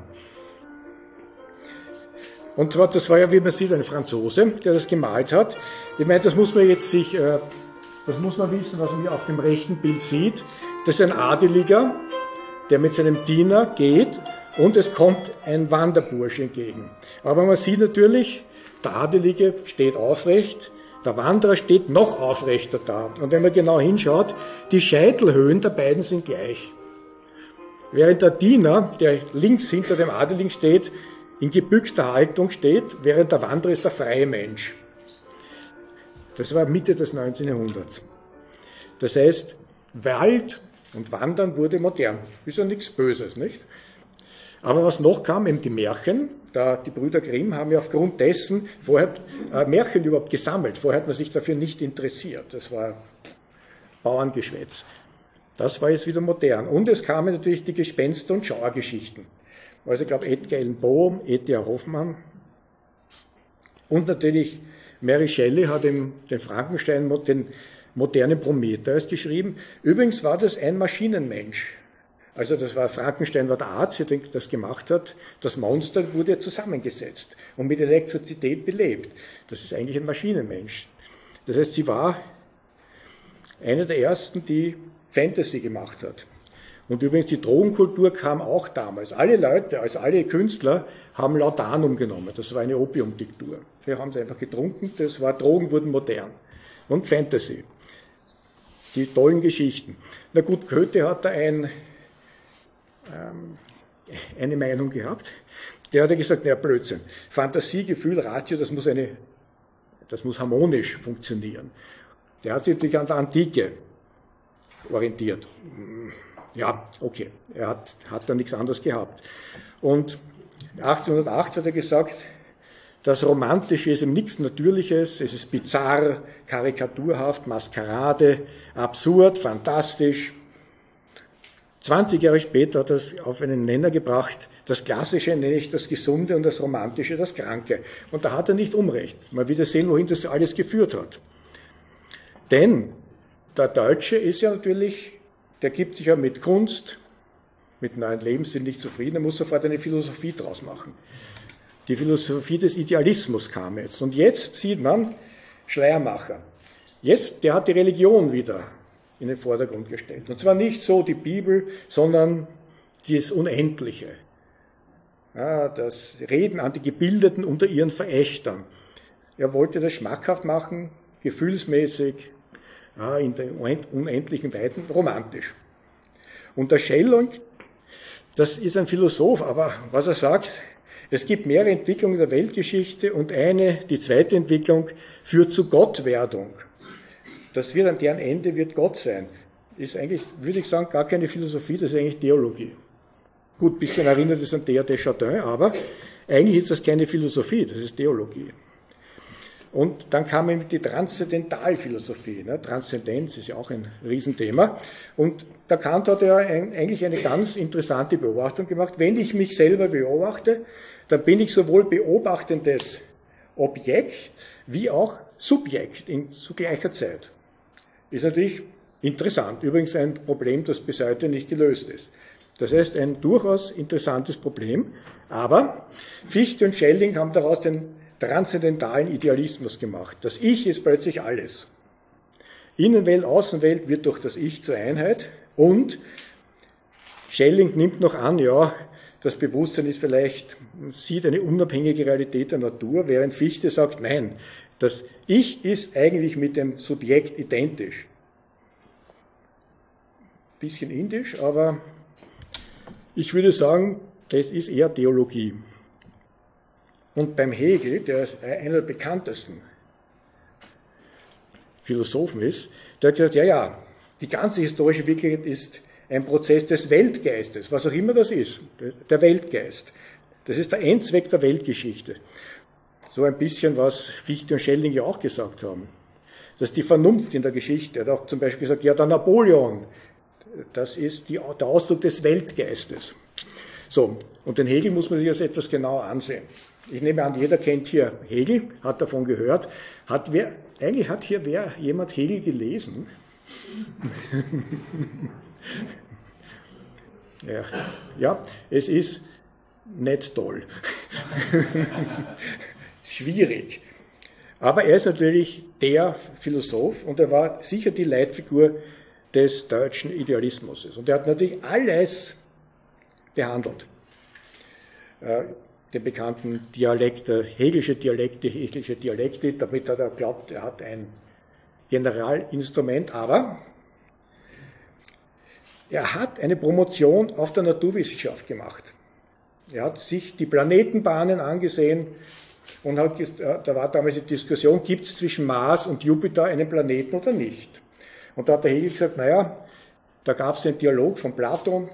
Und zwar, das war ja, wie man sieht, ein Franzose, der das gemalt hat. Ich meine, das muss man jetzt sich, das muss man wissen, was man hier auf dem rechten Bild sieht. Das ist ein Adeliger, der mit seinem Diener geht und es kommt ein Wanderbursch entgegen. Aber man sieht natürlich, der Adelige steht aufrecht, der Wanderer steht noch aufrechter da. Und wenn man genau hinschaut, die Scheitelhöhen der beiden sind gleich. Während der Diener, der links hinter dem Adeligen steht, in gebückter Haltung steht, während der Wanderer ist der freie Mensch. Das war Mitte des neunzehnten Jahrhunderts. Das heißt, Wald und Wandern wurde modern. Ist ja nichts Böses, nicht? Aber was noch kam, eben die Märchen. Da, die Brüder Grimm haben ja aufgrund dessen vorher äh, Märchen überhaupt gesammelt. Vorher hat man sich dafür nicht interessiert. Das war Bauerngeschwätz. Das war jetzt wieder modern. Und es kamen natürlich die Gespenster- und Schauergeschichten. Also ich glaube Edgar Allan Poe, E T A Hoffmann und natürlich Mary Shelley hat den Frankenstein, den modernen Prometheus geschrieben. Übrigens war das ein Maschinenmensch. Also das war, Frankenstein war der Arzt, der das gemacht hat. Das Monster wurde zusammengesetzt und mit Elektrizität belebt. Das ist eigentlich ein Maschinenmensch. Das heißt, sie war eine der ersten, die Fantasy gemacht hat. Und übrigens, die Drogenkultur kam auch damals. Alle Leute, also alle Künstler, haben Laudanum genommen. Das war eine Opiumdiktatur. Die haben sie einfach getrunken. Das war, Drogen wurden modern. Und Fantasy. Die tollen Geschichten. Na gut, Goethe hat da ein, ähm, eine Meinung gehabt. Der hat ja gesagt, naja, Blödsinn. Fantasie, Gefühl, Ratio, das muss, eine, das muss harmonisch funktionieren. Der hat sich natürlich an der Antike orientiert. Ja, okay, er hat, hat da nichts anderes gehabt. Und achtzehnhundertacht hat er gesagt, das Romantische ist eben nichts Natürliches, es ist bizarr, karikaturhaft, Maskerade, absurd, fantastisch. zwanzig Jahre später hat er es auf einen Nenner gebracht, das Klassische nenne ich das Gesunde und das Romantische das Kranke. Und da hat er nicht unrecht. Man wird ja sehen, wohin das alles geführt hat. Denn der Deutsche ist ja natürlich... Der gibt sich ja mit Kunst, mit neuen Lebenssinn nicht zufrieden, er muss sofort eine Philosophie draus machen. Die Philosophie des Idealismus kam jetzt. Und jetzt sieht man Schleiermacher. Jetzt, der hat die Religion wieder in den Vordergrund gestellt. Und zwar nicht so die Bibel, sondern das Unendliche. Ja, das Reden an die Gebildeten unter ihren Verächtern. Er wollte das schmackhaft machen, gefühlsmäßig, Ah, in der unendlichen Weiten, romantisch. Und der Schelling, das ist ein Philosoph, aber was er sagt, es gibt mehrere Entwicklungen der Weltgeschichte und eine, die zweite Entwicklung, führt zu Gottwerdung. Das wird an deren Ende, wird Gott sein. Ist eigentlich, würde ich sagen, gar keine Philosophie, das ist eigentlich Theologie. Gut, ein bisschen erinnert es an Théâtre des Jardins, aber eigentlich ist das keine Philosophie, das ist Theologie. Und dann kam eben die Transzendentalphilosophie. Ne? Transzendenz ist ja auch ein Riesenthema. Und der Kant hat ja ein, eigentlich eine ganz interessante Beobachtung gemacht. Wenn ich mich selber beobachte, dann bin ich sowohl beobachtendes Objekt wie auch Subjekt in, zu gleicher Zeit. Ist natürlich interessant. Übrigens ein Problem, das bis heute nicht gelöst ist. Das heißt, ein durchaus interessantes Problem. Aber Fichte und Schelling haben daraus den transzendentalen Idealismus gemacht. Das Ich ist plötzlich alles. Innenwelt, Außenwelt wird durch das Ich zur Einheit und Schelling nimmt noch an, ja, das Bewusstsein ist vielleicht, sieht eine unabhängige Realität der Natur, während Fichte sagt, nein, das Ich ist eigentlich mit dem Subjekt identisch. Bisschen indisch, aber ich würde sagen, das ist eher Theologie. Und beim Hegel, der einer der bekanntesten Philosophen ist, der hat gesagt, ja, ja, die ganze historische Wirklichkeit ist ein Prozess des Weltgeistes, was auch immer das ist, der Weltgeist. Das ist der Endzweck der Weltgeschichte. So ein bisschen, was Fichte und Schelling ja auch gesagt haben. Das ist die Vernunft in der Geschichte. Er hat auch zum Beispiel gesagt, ja, der Napoleon, das ist die, der Ausdruck des Weltgeistes. So, und den Hegel muss man sich jetzt etwas genauer ansehen. Ich nehme an, jeder kennt hier Hegel, hat davon gehört. Hat wer, eigentlich hat hier wer jemand Hegel gelesen? ja, ja, es ist nicht toll. Schwierig. Aber er ist natürlich der Philosoph und er war sicher die Leitfigur des deutschen Idealismus. Und er hat natürlich alles behandelt. Äh, den bekannten Dialekt, hegelische Dialekte, hegelische Dialekte, damit hat er glaubt, er hat ein Generalinstrument, aber er hat eine Promotion auf der Naturwissenschaft gemacht. Er hat sich die Planetenbahnen angesehen und hat, da war damals die Diskussion, gibt es zwischen Mars und Jupiter einen Planeten oder nicht? Und da hat der Hegel gesagt, naja, da gab es einen Dialog von Platon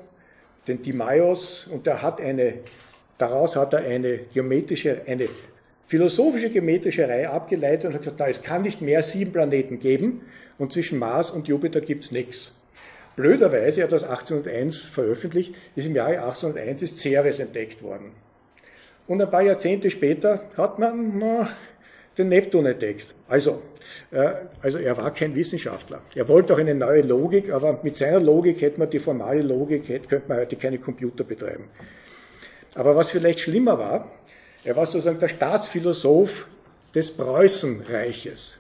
den Timaios, und er hat eine, daraus hat er eine geometrische, eine philosophische geometrische Reihe abgeleitet und hat gesagt, na, es kann nicht mehr sieben Planeten geben und zwischen Mars und Jupiter gibt es nichts. Blöderweise, er hat das achtzehnhunderteins veröffentlicht, ist im Jahre achtzehnhunderteins ist Ceres entdeckt worden. Und ein paar Jahrzehnte später hat man na, den Neptun entdeckt. Also, äh, also er war kein Wissenschaftler. Er wollte auch eine neue Logik, aber mit seiner Logik hätte man die formale Logik, hätte, könnte man heute keine Computer betreiben. Aber was vielleicht schlimmer war, er war sozusagen der Staatsphilosoph des Preußenreiches.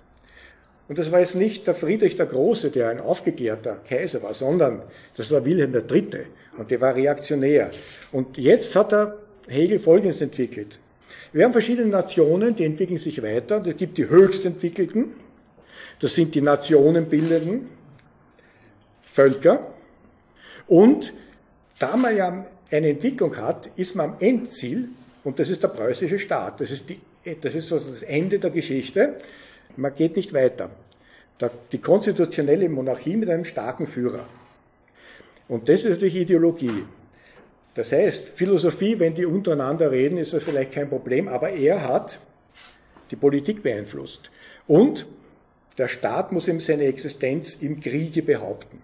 Und das war jetzt nicht der Friedrich der Große, der ein aufgeklärter Kaiser war, sondern das war Wilhelm der Dritte und der war reaktionär. Und jetzt hat er Hegel Folgendes entwickelt. Wir haben verschiedene Nationen, die entwickeln sich weiter. Es gibt die höchstentwickelten, das sind die nationenbildenden Völker. Und da man ja eine Entwicklung hat, ist man am Endziel, und das ist der preußische Staat. Das ist, die, das, ist so das Ende der Geschichte. Man geht nicht weiter. Die konstitutionelle Monarchie mit einem starken Führer. Und das ist natürlich Ideologie. Das heißt, Philosophie, wenn die untereinander reden, ist das vielleicht kein Problem, aber er hat die Politik beeinflusst. Und der Staat muss eben seine Existenz im Kriege behaupten.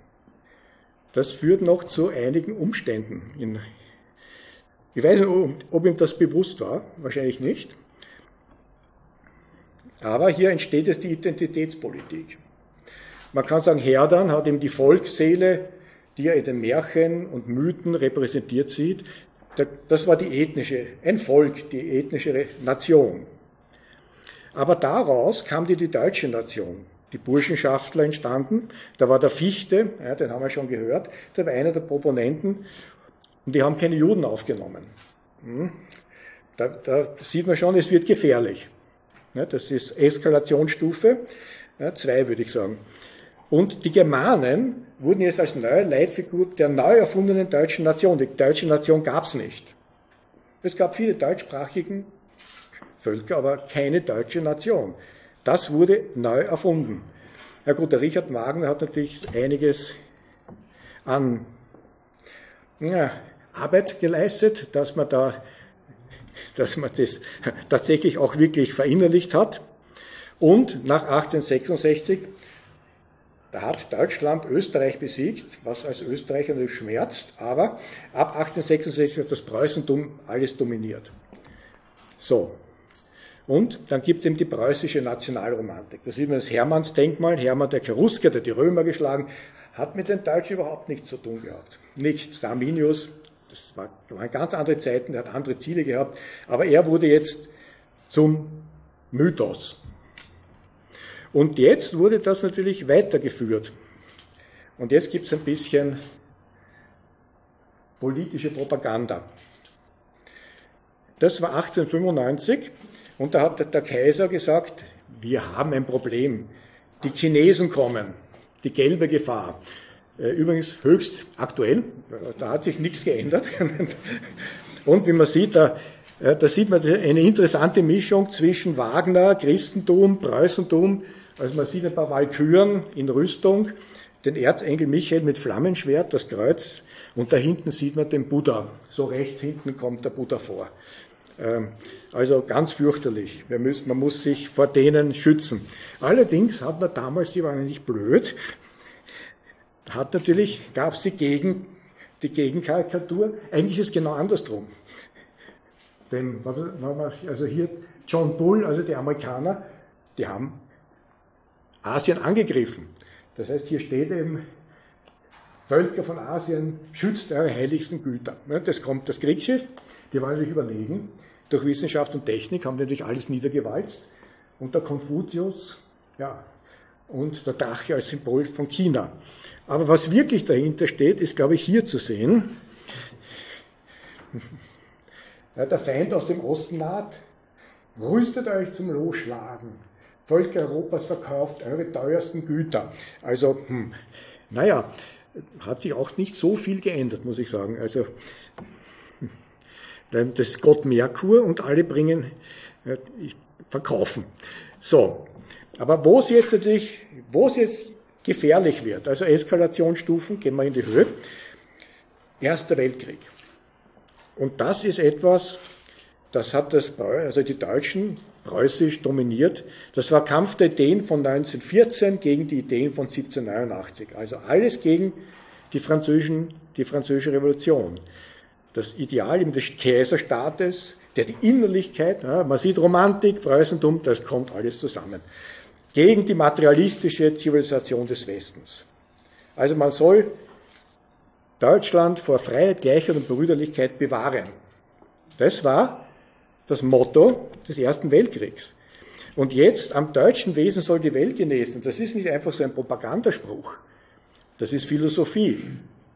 Das führt noch zu einigen Umständen. Ich weiß nicht, ob ihm das bewusst war, wahrscheinlich nicht. Aber hier entsteht jetzt die Identitätspolitik. Man kann sagen, Herder hat eben die Volksseele, die er in den Märchen und Mythen repräsentiert sieht. Das war die ethnische, ein Volk, die ethnische Nation. Aber daraus kam die, die deutsche Nation. Die Burschenschaftler entstanden, da war der Fichte, ja, den haben wir schon gehört, der war einer der Proponenten, und die haben keine Juden aufgenommen. Da, da sieht man schon, es wird gefährlich. Das ist Eskalationsstufe zwei, würde ich sagen. Und die Germanen wurden jetzt als neue Leitfigur der neu erfundenen deutschen Nation. Die deutsche Nation gab es nicht. Es gab viele deutschsprachige Völker, aber keine deutsche Nation. Das wurde neu erfunden. Ja gut, der Richard Wagner hat natürlich einiges an ja, Arbeit geleistet, dass man da, dass man das tatsächlich auch wirklich verinnerlicht hat. Und nach achtzehnhundertsechsundsechzig da hat Deutschland Österreich besiegt, was als Österreicher natürlich schmerzt, aber ab achtzehnhundertsechsundsechzig hat das Preußentum alles dominiert. So. Und dann gibt es eben die preußische Nationalromantik. Da sieht man das Hermannsdenkmal. Hermann der Cherusker, der die Römer geschlagen hat, mit den Deutschen überhaupt nichts zu tun gehabt. Nichts. Arminius, das war, waren ganz andere Zeiten, er hat andere Ziele gehabt, aber er wurde jetzt zum Mythos. Und jetzt wurde das natürlich weitergeführt. Und jetzt gibt es ein bisschen politische Propaganda. Das war achtzehnhundertfünfundneunzig und da hat der Kaiser gesagt, wir haben ein Problem. Die Chinesen kommen, die gelbe Gefahr. Übrigens höchst aktuell, da hat sich nichts geändert. Und wie man sieht, da Da sieht man eine interessante Mischung zwischen Wagner, Christentum, Preußentum. Also man sieht ein paar Walküren in Rüstung, den Erzengel Michael mit Flammenschwert, das Kreuz, und da hinten sieht man den Buddha. So rechts hinten kommt der Buddha vor. Also ganz fürchterlich. Man muss sich vor denen schützen. Allerdings hat man damals, die waren nicht blöd, hat natürlich, gab es die, Gegen, die Gegenkarikatur. Eigentlich ist es genau andersrum. Denn, also hier John Bull, also die Amerikaner, die haben Asien angegriffen. Das heißt, hier steht eben, Völker von Asien, schützt eure heiligsten Güter. Das kommt das Kriegsschiff, die waren natürlich überlegen. Durch Wissenschaft und Technik haben die natürlich alles niedergewalzt. Und der Konfuzius, ja, und der Drache als Symbol von China. Aber was wirklich dahinter steht, ist, glaube ich, hier zu sehen. Ja, der Feind aus dem Osten naht, rüstet euch zum Losschlagen. Völker Europas verkauft eure teuersten Güter. Also, hm, naja, hat sich auch nicht so viel geändert, muss ich sagen. Also, das Gott Merkur und alle bringen, ja, verkaufen. So, aber wo es jetzt natürlich, wo es jetzt gefährlich wird, also Eskalationsstufen, gehen wir in die Höhe. Erster Weltkrieg. Und das ist etwas, das hat das, also die Deutschen, preußisch dominiert. Das war Kampf der Ideen von neunzehnhundertvierzehn gegen die Ideen von siebzehnhundertneunundachtzig. Also alles gegen die französischen, die französische Revolution. Das Ideal eben des Kaiserstaates, der die Innerlichkeit, ja, man sieht Romantik, Preußentum, das kommt alles zusammen. Gegen die materialistische Zivilisation des Westens. Also man soll Deutschland vor Freiheit, Gleichheit und Brüderlichkeit bewahren. Das war das Motto des Ersten Weltkriegs. Und jetzt, am deutschen Wesen soll die Welt genesen. Das ist nicht einfach so ein Propagandaspruch. Das ist Philosophie.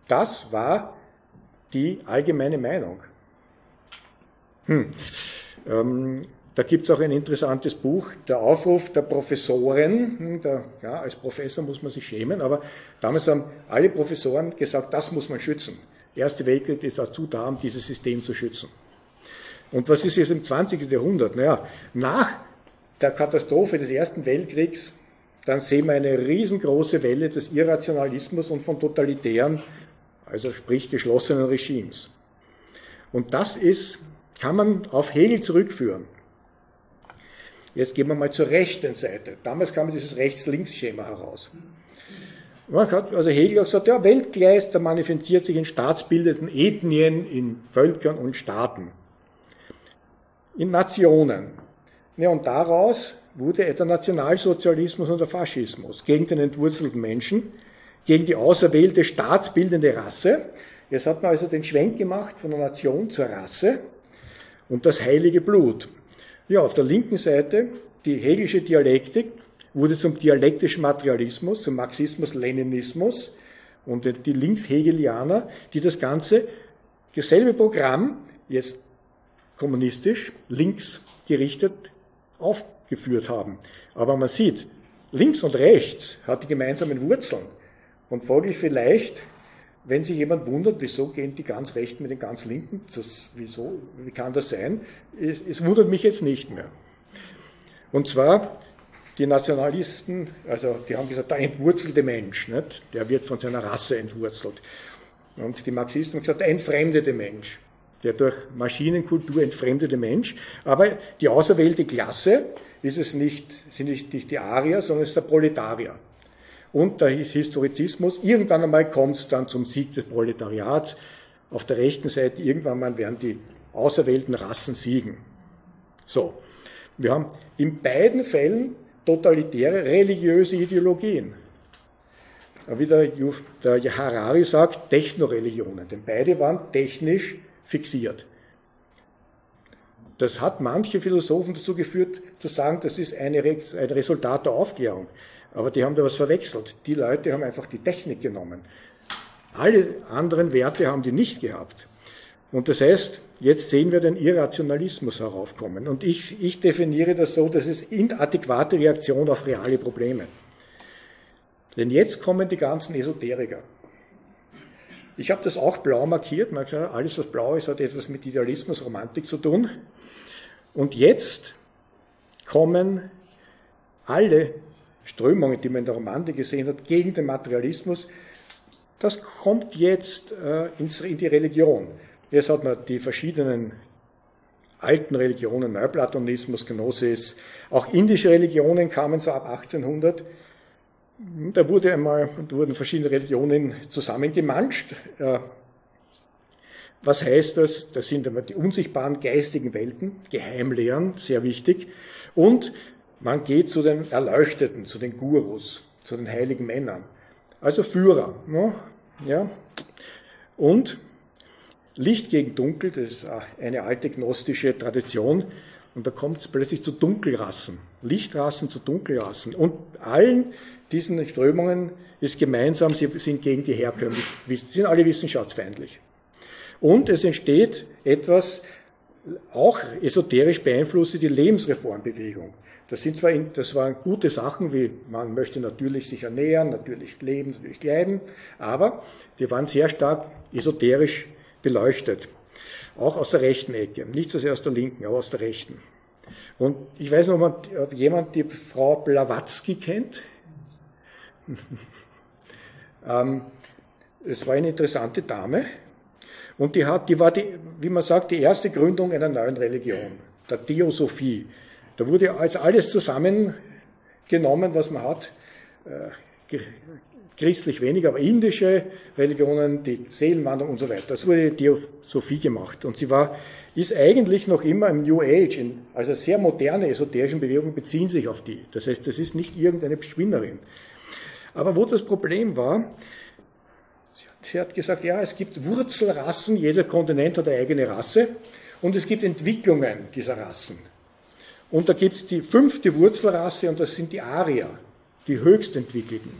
Das war die allgemeine Meinung. Hm. Ähm, da gibt es auch ein interessantes Buch, der Aufruf der Professoren. Der, ja, als Professor muss man sich schämen, aber damals haben alle Professoren gesagt, das muss man schützen. Der Erste Weltkrieg ist dazu da, um dieses System zu schützen. Und was ist jetzt im zwanzigsten Jahrhundert? Naja, nach der Katastrophe des Ersten Weltkriegs, dann sehen wir eine riesengroße Welle des Irrationalismus und von totalitären, also sprich geschlossenen Regimes. Und das ist, kann man auf Hegel zurückführen. Jetzt gehen wir mal zur rechten Seite. Damals kam dieses Rechts-Links-Schema heraus. Man hat, also Hegel hat gesagt, der Weltgeist manifestiert sich in staatsbildenden Ethnien, in Völkern und Staaten. In Nationen. Ja, und daraus wurde der Nationalsozialismus und der Faschismus gegen den entwurzelten Menschen, gegen die auserwählte staatsbildende Rasse. Jetzt hat man also den Schwenk gemacht von der Nation zur Rasse und das heilige Blut. Ja, auf der linken Seite, die hegelische Dialektik wurde zum dialektischen Materialismus, zum Marxismus-Leninismus und die Linkshegelianer, die das ganze, dasselbe Programm, jetzt kommunistisch, links gerichtet, aufgeführt haben. Aber man sieht, links und rechts hat die gemeinsamen Wurzeln. Und folglich vielleicht, wenn sich jemand wundert, wieso gehen die ganz Rechten mit den ganz Linken, das, wieso, wie kann das sein? Es, es wundert mich jetzt nicht mehr. Und zwar, die Nationalisten, also die haben gesagt, der entwurzelte Mensch, nicht? Der wird von seiner Rasse entwurzelt. Und die Marxisten haben gesagt, der entfremdete Mensch. Der durch Maschinenkultur entfremdete Mensch. Aber die auserwählte Klasse ist es nicht, sind nicht, nicht die Arier, sondern es ist der Proletarier. Und der Historizismus, irgendwann einmal kommt es dann zum Sieg des Proletariats. Auf der rechten Seite, irgendwann mal werden die auserwählten Rassen siegen. So. Wir haben in beiden Fällen totalitäre religiöse Ideologien. Wie der, der Harari sagt, Technoreligionen. Denn beide waren technisch fixiert. Das hat manche Philosophen dazu geführt, zu sagen, das ist eine Re ein Resultat der Aufklärung. Aber die haben da was verwechselt. Die Leute haben einfach die Technik genommen. Alle anderen Werte haben die nicht gehabt. Und das heißt, jetzt sehen wir den Irrationalismus heraufkommen. Und ich, ich definiere das so, das ist inadäquate Reaktion auf reale Probleme. Denn jetzt kommen die ganzen Esoteriker. Ich habe das auch blau markiert. Man hat gesagt, alles was blau ist, hat etwas mit Idealismus, Romantik zu tun. Und jetzt kommen alle Strömungen, die man in der Romantik gesehen hat, gegen den Materialismus. Das kommt jetzt äh, ins, in die Religion. Jetzt hat man die verschiedenen alten Religionen, Neuplatonismus, Gnosis, auch indische Religionen kamen so ab achtzehnhundert. Da wurde einmal, da wurden verschiedene Religionen zusammengemanscht. Was heißt das? Das sind einmal die unsichtbaren geistigen Welten, Geheimlehren, sehr wichtig. Und man geht zu den Erleuchteten, zu den Gurus, zu den heiligen Männern. Also Führer. Ja. Und Licht gegen Dunkel, das ist eine alte gnostische Tradition. Und da kommt es plötzlich zu Dunkelrassen, Lichtrassen zu Dunkelrassen. Und allen diesen Strömungen ist gemeinsam, sie sind gegen die herkömmlichen, sie sind alle wissenschaftsfeindlich. Und es entsteht etwas, auch esoterisch beeinflusste die Lebensreformbewegung. Das sind zwar, das waren gute Sachen, wie man möchte natürlich sich ernähren, natürlich leben, natürlich leiden, aber die waren sehr stark esoterisch beleuchtet. Auch aus der rechten Ecke, nicht so sehr aus der linken, aber aus der rechten. Und ich weiß nicht, ob jemand die Frau Blavatsky kennt. ähm, es war eine interessante Dame, Und die, hat, die war, die, wie man sagt, die erste Gründung einer neuen Religion, der Theosophie. Da wurde also alles zusammengenommen, was man hat, äh, christlich weniger, aber indische Religionen, die Seelenwanderung und so weiter. Das wurde die Theosophie gemacht. Und sie war, ist eigentlich noch immer im New Age, in, also sehr moderne esoterischen Bewegungen beziehen sich auf die. Das heißt, das ist nicht irgendeine Spinnerin. Aber wo das Problem war, sie hat gesagt, ja, es gibt Wurzelrassen, jeder Kontinent hat eine eigene Rasse und es gibt Entwicklungen dieser Rassen. Und da gibt es die fünfte Wurzelrasse und das sind die Arier, die höchstentwickelten.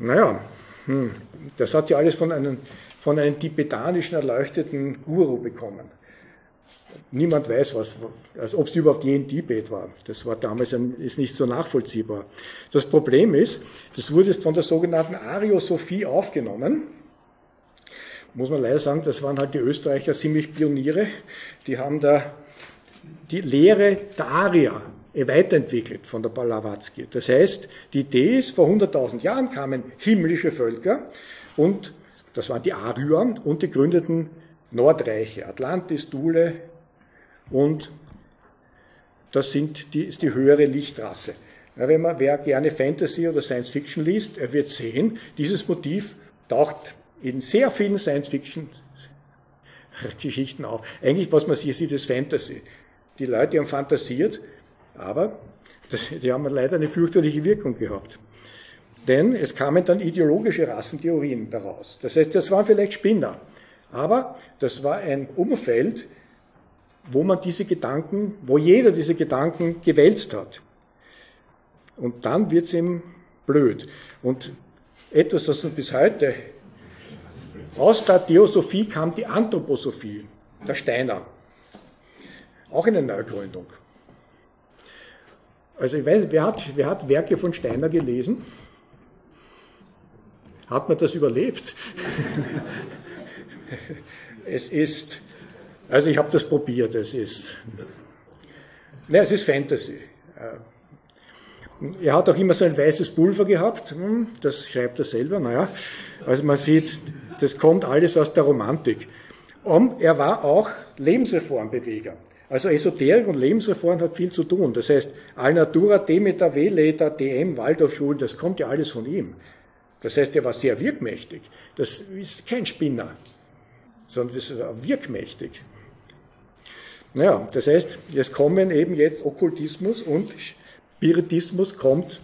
Naja, hm, das hat ja alles von einem, von einem tibetanischen erleuchteten Guru bekommen. Niemand weiß, was, als ob es überhaupt je in Tibet war. Das war damals ein, ist nicht so nachvollziehbar. Das Problem ist, das wurde von der sogenannten Ariosophie aufgenommen. Muss man leider sagen, das waren halt die Österreicher ziemlich Pioniere. Die haben da die Lehre der Arier weiterentwickelt von der Blavatsky. Das heißt, die Idee ist, vor hunderttausend Jahren kamen himmlische Völker und das waren die Arier und die gründeten Nordreiche, Atlantis, Thule, und das sind die, ist die höhere Lichtrasse. Ja, wenn man, wer gerne Fantasy oder Science Fiction liest, er wird sehen, dieses Motiv taucht in sehr vielen Science Fiction Geschichten auf. Eigentlich, was man hier sieht, ist Fantasy. Die Leute haben fantasiert, aber das, die haben leider eine fürchterliche Wirkung gehabt. Denn es kamen dann ideologische Rassentheorien daraus. Das heißt, das waren vielleicht Spinner. Aber das war ein Umfeld, wo man diese Gedanken, wo jeder diese Gedanken gewälzt hat. Und dann wird's ihm blöd. Und etwas, was uns bis heute, aus der Theosophie kam die Anthroposophie, der Steiner. Auch eine Neugründung. Also ich weiß, wer hat, wer hat Werke von Steiner gelesen? Hat man das überlebt? Es ist, also ich habe das probiert, es ist, ne, es ist Fantasy. Er hat auch immer so ein weißes Pulver gehabt, das schreibt er selber, naja, also man sieht, das kommt alles aus der Romantik. Und er war auch Lebensreformbeweger, also Esoterik und Lebensreform hat viel zu tun, das heißt, Alnatura, Demeter, Veleta, D M, Waldorfschulen, das kommt ja alles von ihm. Das heißt, er war sehr wirkmächtig, das ist kein Spinner, sondern das ist wirkmächtig. Naja, das heißt, es kommen eben jetzt Okkultismus und Spiritismus kommt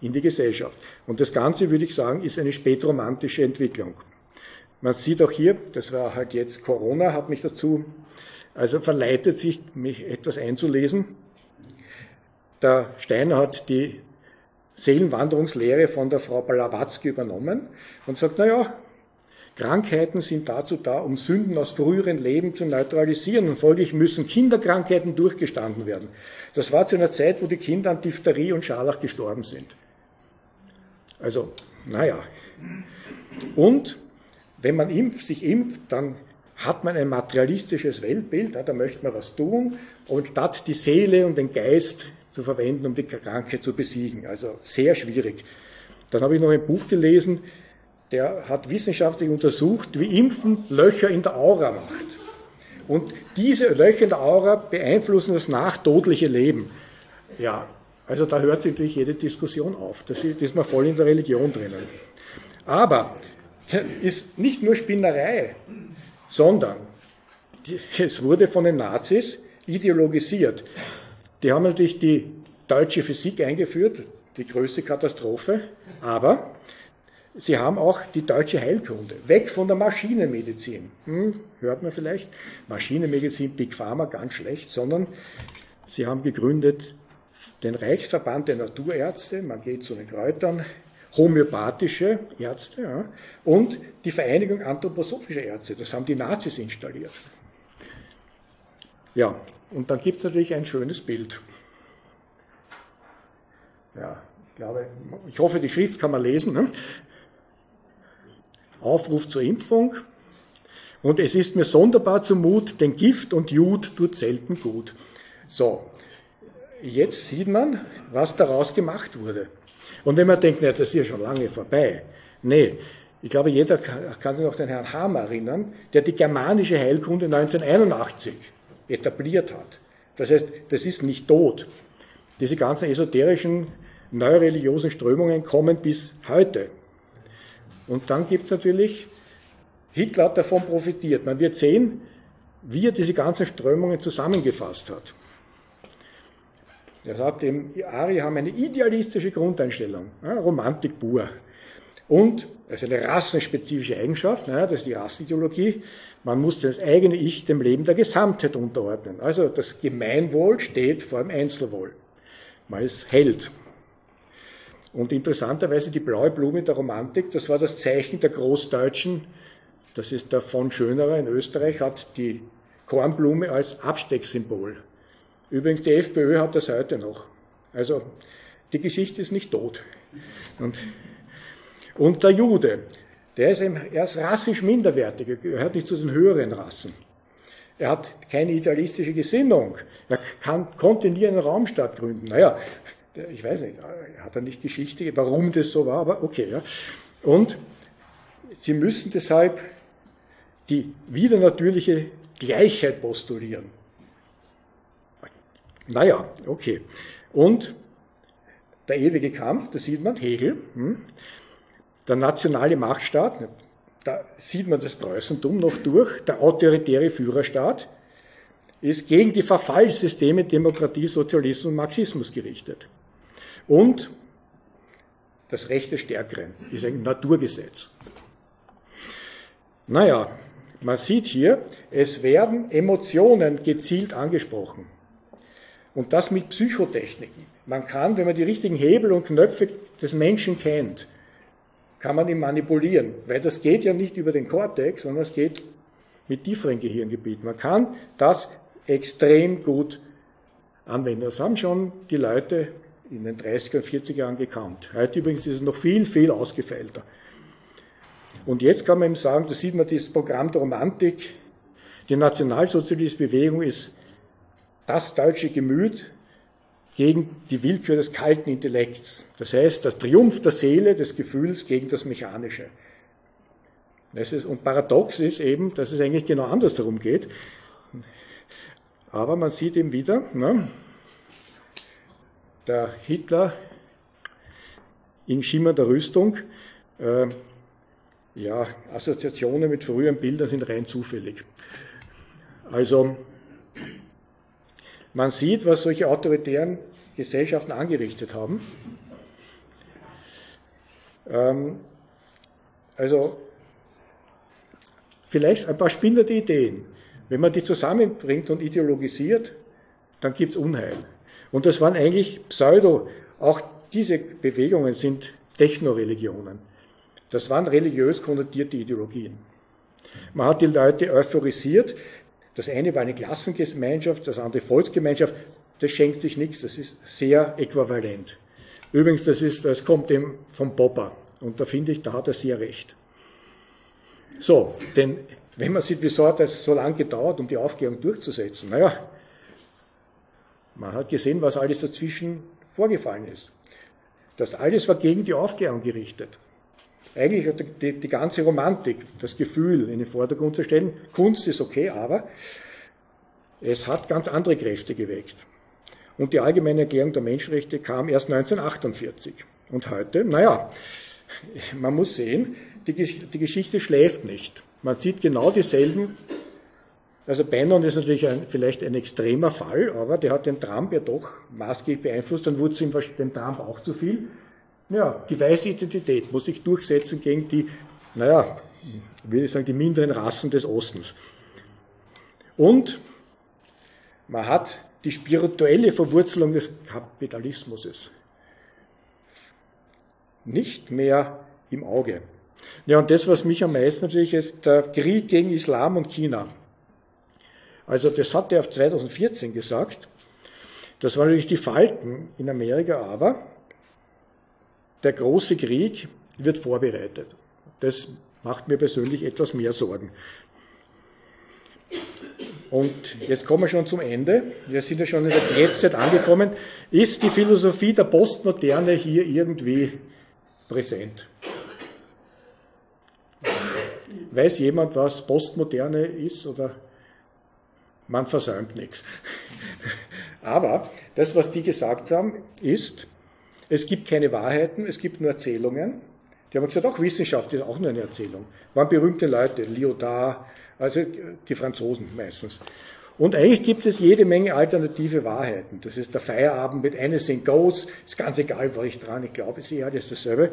in die Gesellschaft. Und das Ganze, würde ich sagen, ist eine spätromantische Entwicklung. Man sieht auch hier, das war halt jetzt Corona, hat mich dazu, also verleitet sich, mich etwas einzulesen. Der Steiner hat die Seelenwanderungslehre von der Frau Blavatsky übernommen und sagt, naja, Krankheiten sind dazu da, um Sünden aus früheren Leben zu neutralisieren und folglich müssen Kinderkrankheiten durchgestanden werden. Das war zu einer Zeit, wo die Kinder an Diphtherie und Scharlach gestorben sind. Also, naja. Und wenn man impft, sich impft, dann hat man ein materialistisches Weltbild, da möchte man was tun, und statt die Seele und den Geist zu verwenden, um die Krankheit zu besiegen. Also sehr schwierig. Dann habe ich noch ein Buch gelesen, der hat wissenschaftlich untersucht, wie Impfen Löcher in der Aura macht. Und diese Löcher in der Aura beeinflussen das nachtodliche Leben. Ja, also da hört sich natürlich jede Diskussion auf. Das ist man voll in der Religion drinnen. Aber das ist nicht nur Spinnerei, sondern es wurde von den Nazis ideologisiert. Die haben natürlich die deutsche Physik eingeführt, die größte Katastrophe, aber sie haben auch die deutsche Heilkunde. Weg von der Maschinenmedizin. Hm, hört man vielleicht? Maschinenmedizin, Big Pharma, ganz schlecht, sondern sie haben gegründet den Reichsverband der Naturärzte, man geht zu den Kräutern, homöopathische Ärzte, ja, und die Vereinigung anthroposophischer Ärzte. Das haben die Nazis installiert. Ja, und dann gibt es natürlich ein schönes Bild. Ja, ich glaube, ich hoffe, die Schrift kann man lesen, ne? Aufruf zur Impfung. Und es ist mir sonderbar zumut, denn Gift und Jud tut selten gut. So, jetzt sieht man, was daraus gemacht wurde. Und wenn man denkt, na, das ist ja schon lange vorbei. Nee, Ich glaube, jeder kann sich noch den Herrn Hamann erinnern, der die germanische Heilkunde neunzehnhunderteinundachtzig etabliert hat. Das heißt, das ist nicht tot. Diese ganzen esoterischen, neureligiösen Strömungen kommen bis heute. Und dann gibt es natürlich, Hitler hat davon profitiert. Man wird sehen, wie er diese ganzen Strömungen zusammengefasst hat. Er sagt eben, Arier haben eine idealistische Grundeinstellung, ja, Romantik pur. Und das ist eine rassenspezifische Eigenschaft, naja, das ist die Rassenideologie, man muss das eigene Ich dem Leben der Gesamtheit unterordnen. Also das Gemeinwohl steht vor dem Einzelwohl. Man ist Held. Und interessanterweise die blaue Blume der Romantik, das war das Zeichen der Großdeutschen, das ist der von Schönerer in Österreich, hat die Kornblume als Abstecksymbol. Übrigens, die FPÖ hat das heute noch. Also, die Geschichte ist nicht tot. Und, und der Jude, der ist, eben, er ist rassisch minderwertig, er gehört nicht zu den höheren Rassen. Er hat keine idealistische Gesinnung, er kann, konnte nie einen Raumstaat gründen. Naja, ich weiß nicht, hat er nicht Geschichte, warum das so war, aber okay. Ja. Und sie müssen deshalb die widernatürliche Gleichheit postulieren. Naja, okay. Und der ewige Kampf, das sieht man, Hegel, hm? Der nationale Machtstaat, da sieht man das Preußentum noch durch, der autoritäre Führerstaat ist gegen die Verfallssysteme Demokratie, Sozialismus und Marxismus gerichtet. Und das Recht des Stärkeren ist ein Naturgesetz. Naja, man sieht hier, es werden Emotionen gezielt angesprochen. Und das mit Psychotechniken. Man kann, wenn man die richtigen Hebel und Knöpfe des Menschen kennt, kann man ihn manipulieren. Weil das geht ja nicht über den Kortex, sondern es geht mit tieferen Gehirngebieten. Man kann das extrem gut anwenden. Das haben schon die Leute in den dreißiger und vierziger Jahren gekannt. Heute übrigens ist es noch viel, viel ausgefeilter. Und jetzt kann man eben sagen, da sieht man dieses Programm der Romantik, die nationalsozialistische Bewegung ist das deutsche Gemüt gegen die Willkür des kalten Intellekts. Das heißt, der Triumph der Seele, des Gefühls gegen das Mechanische. Das ist, und paradox ist eben, dass es eigentlich genau andersherum geht. Aber man sieht eben wieder, ne, der Hitler in schimmernder Rüstung, äh, ja, Assoziationen mit früheren Bildern sind rein zufällig. Also, man sieht, was solche autoritären Gesellschaften angerichtet haben. Ähm, also, vielleicht ein paar spinnende Ideen. Wenn man die zusammenbringt und ideologisiert, dann gibt es Unheil. Und das waren eigentlich Pseudo, auch diese Bewegungen sind Technoreligionen. Das waren religiös konnotierte Ideologien. Man hat die Leute euphorisiert. Das eine war eine Klassengemeinschaft, das andere Volksgemeinschaft. Das schenkt sich nichts, das ist sehr äquivalent. Übrigens, das, ist, das kommt eben vom Popper. Und da finde ich, da hat er sehr recht. So, denn wenn man sieht, wieso hat das so lange gedauert, um die Aufklärung durchzusetzen? Naja, man hat gesehen, was alles dazwischen vorgefallen ist. Das alles war gegen die Aufklärung gerichtet. Eigentlich die, die ganze Romantik, das Gefühl in den Vordergrund zu stellen, Kunst ist okay, aber es hat ganz andere Kräfte geweckt. Und die allgemeine Erklärung der Menschenrechte kam erst neunzehnhundertachtundvierzig. Und heute, naja, man muss sehen, die, die Geschichte schläft nicht. Man sieht genau dieselben, also Bannon ist natürlich ein, vielleicht ein extremer Fall, aber der hat den Trump ja doch maßgeblich beeinflusst, dann wurde es ihm dem Trump auch zu viel. Ja, die weiße Identität muss sich durchsetzen gegen die, naja, würde ich sagen, die minderen Rassen des Ostens. Und man hat die spirituelle Verwurzelung des Kapitalismus nicht mehr im Auge. Ja, und das, was mich am meisten natürlich ist, der Krieg gegen Islam und China. Also das hat er auf zweitausendvierzehn gesagt. Das waren natürlich die Falten in Amerika, aber der große Krieg wird vorbereitet. Das macht mir persönlich etwas mehr Sorgen. Und jetzt kommen wir schon zum Ende. Wir sind ja schon in der Jetztzeit angekommen. Ist die Philosophie der Postmoderne hier irgendwie präsent? Weiß jemand, was Postmoderne ist? Oder man versäumt nichts. Aber das, was die gesagt haben, ist, es gibt keine Wahrheiten, es gibt nur Erzählungen. Die haben gesagt, auch Wissenschaft ist auch nur eine Erzählung. Waren berühmte Leute, Lyotard, also die Franzosen meistens. Und eigentlich gibt es jede Menge alternative Wahrheiten. Das ist der Feierabend mit Anything Goes, ist ganz egal, wo ich dran, ich glaube, es ist ja alles dasselbe.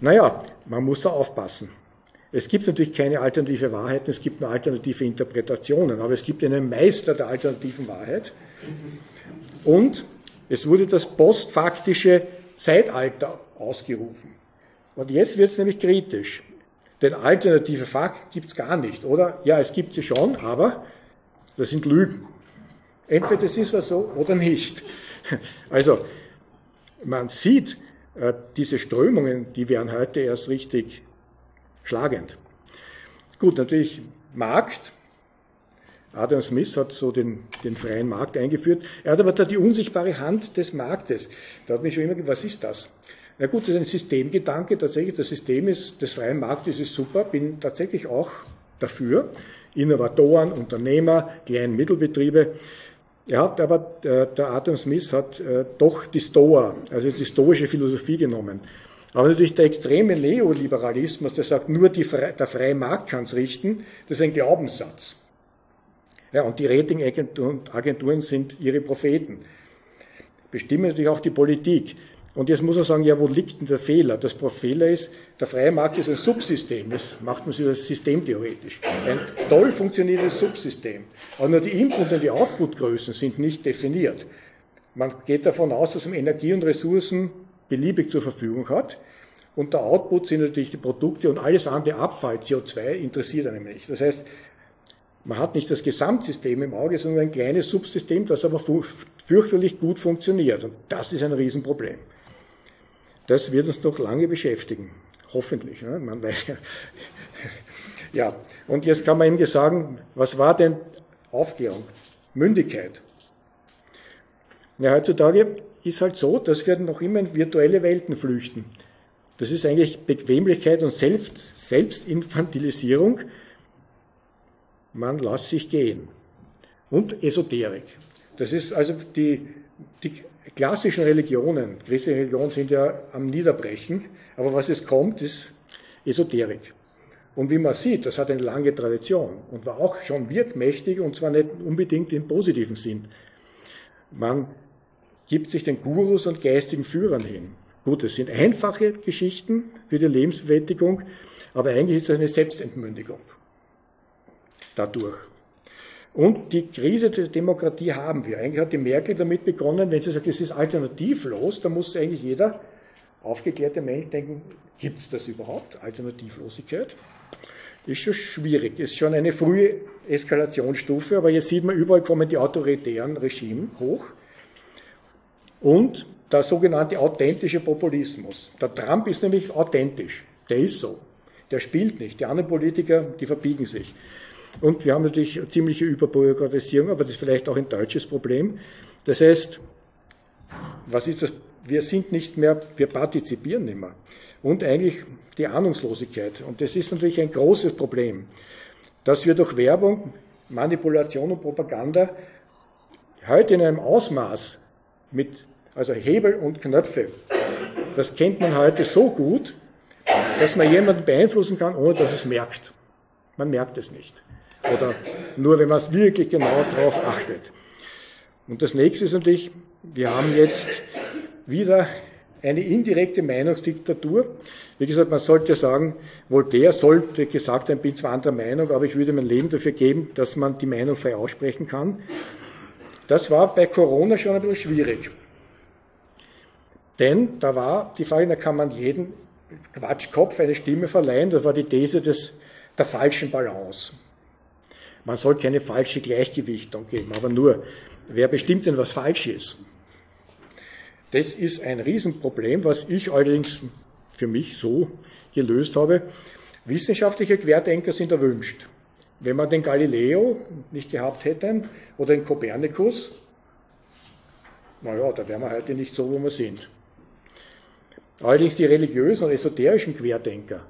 Naja, man muss da aufpassen. Es gibt natürlich keine alternative Wahrheiten, es gibt nur alternative Interpretationen, aber es gibt einen Meister der alternativen Wahrheit. Und es wurde das postfaktische Zeitalter ausgerufen. Und jetzt wird es nämlich kritisch. Denn alternative Fakten gibt es gar nicht, oder? Ja, es gibt sie schon, aber das sind Lügen. Entweder das ist was so oder nicht. Also, man sieht, diese Strömungen, die werden heute erst richtig schlagend. Gut, natürlich Markt. Adam Smith hat so den, den freien Markt eingeführt. Er hat aber da die unsichtbare Hand des Marktes. Da hat mich schon immer gefragt, was ist das? Na gut, das ist ein Systemgedanke. Tatsächlich, das System ist, des freien Marktes ist super. Bin tatsächlich auch dafür. Innovatoren, Unternehmer, Klein- und Mittelbetriebe. Er hat aber, äh, der Adam Smith hat äh, doch die Stoa, also die stoische Philosophie genommen. Aber natürlich der extreme Neoliberalismus, der sagt, nur die, der freie Markt kann es richten, das ist ein Glaubenssatz. Ja, und die Ratingagenturen sind ihre Propheten. Bestimmen natürlich auch die Politik. Und jetzt muss man sagen, ja, wo liegt denn der Fehler? Das Fehler ist, der freie Markt ist ein Subsystem. Das macht man sich als systemtheoretisch. Ein toll funktionierendes Subsystem. Aber nur die Input- und die Outputgrößen sind nicht definiert. Man geht davon aus, dass man Energie und Ressourcen beliebig zur Verfügung hat. Und der Output sind natürlich die Produkte und alles andere Abfall, C O zwei, interessiert einem nicht. Das heißt, man hat nicht das Gesamtsystem im Auge, sondern ein kleines Subsystem, das aber fürchterlich gut funktioniert. Und das ist ein Riesenproblem. Das wird uns noch lange beschäftigen. Hoffentlich. Ne? Man weiß ja. Ja, und jetzt kann man eben sagen, was war denn Aufklärung? Mündigkeit. Ja, heutzutage ist halt so, dass wir noch immer in virtuelle Welten flüchten. Das ist eigentlich Bequemlichkeit und Selbst, Selbstinfantilisierung. Man lässt sich gehen. Und Esoterik. Das ist also die, die klassischen Religionen, christliche Religionen sind ja am Niederbrechen, aber was es kommt, ist Esoterik. Und wie man sieht, das hat eine lange Tradition und war auch schon wirkmächtig und zwar nicht unbedingt im positiven Sinn. Man gibt sich den Gurus und geistigen Führern hin. Gut, es sind einfache Geschichten für die Lebensbewältigung, aber eigentlich ist es eine Selbstentmündigung dadurch. Und die Krise der Demokratie haben wir. Eigentlich hat die Merkel damit begonnen, wenn sie sagt, es ist alternativlos, dann muss eigentlich jeder aufgeklärte Mensch denken, gibt es das überhaupt? Alternativlosigkeit ist schon schwierig, ist schon eine frühe Eskalationsstufe, aber jetzt sieht man, überall kommen die autoritären Regime hoch. Und der sogenannte authentische Populismus. Der Trump ist nämlich authentisch, der ist so, der spielt nicht. Die anderen Politiker, die verbiegen sich. Und wir haben natürlich ziemliche Überbürokratisierung, aber das ist vielleicht auch ein deutsches Problem. Das heißt, was ist das? Wir sind nicht mehr, wir partizipieren nicht mehr. Und eigentlich die Ahnungslosigkeit. Und das ist natürlich ein großes Problem, dass wir durch Werbung, Manipulation und Propaganda heute in einem Ausmaß mit, also Hebel und Knöpfe, das kennt man heute so gut, dass man jemanden beeinflussen kann, ohne dass es merkt. Man merkt es nicht. Oder nur, wenn man es wirklich genau darauf achtet. Und das nächste ist natürlich, wir haben jetzt wieder eine indirekte Meinungsdiktatur. Wie gesagt, man sollte sagen, Voltaire sollte gesagt haben, ich bin zwar anderer Meinung, aber ich würde mein Leben dafür geben, dass man die Meinung frei aussprechen kann. Das war bei Corona schon ein bisschen schwierig. Denn da war die Frage, da kann man jedem Quatschkopf eine Stimme verleihen. Das war die These des, der falschen Balance. Man soll keine falsche Gleichgewichtung geben, aber nur, wer bestimmt denn, was falsch ist? Das ist ein Riesenproblem, was ich allerdings für mich so gelöst habe. Wissenschaftliche Querdenker sind erwünscht. Wenn man den Galileo nicht gehabt hätte oder den Kopernikus, naja, da wären wir heute nicht so, wo wir sind. Allerdings die religiösen und esoterischen Querdenker,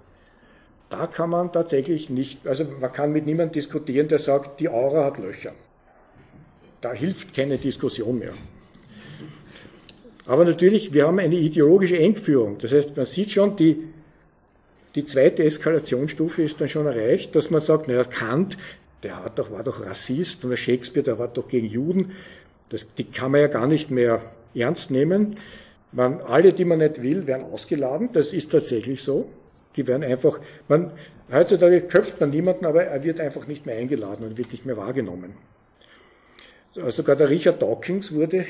Da kann man tatsächlich nicht, also man kann mit niemandem diskutieren, der sagt, die Aura hat Löcher. Da hilft keine Diskussion mehr. Aber natürlich, wir haben eine ideologische Engführung. Das heißt, man sieht schon, die, die zweite Eskalationsstufe ist dann schon erreicht, dass man sagt, naja, Kant, der hat doch, war doch Rassist, und der Shakespeare, der war doch gegen Juden. Das, die kann man ja gar nicht mehr ernst nehmen. Man, alle, die man nicht will, werden ausgeladen. Das ist tatsächlich so. Die werden einfach, man, heutzutage köpft man niemanden, aber er wird einfach nicht mehr eingeladen und wird nicht mehr wahrgenommen. Sogar der Richard Dawkins wurde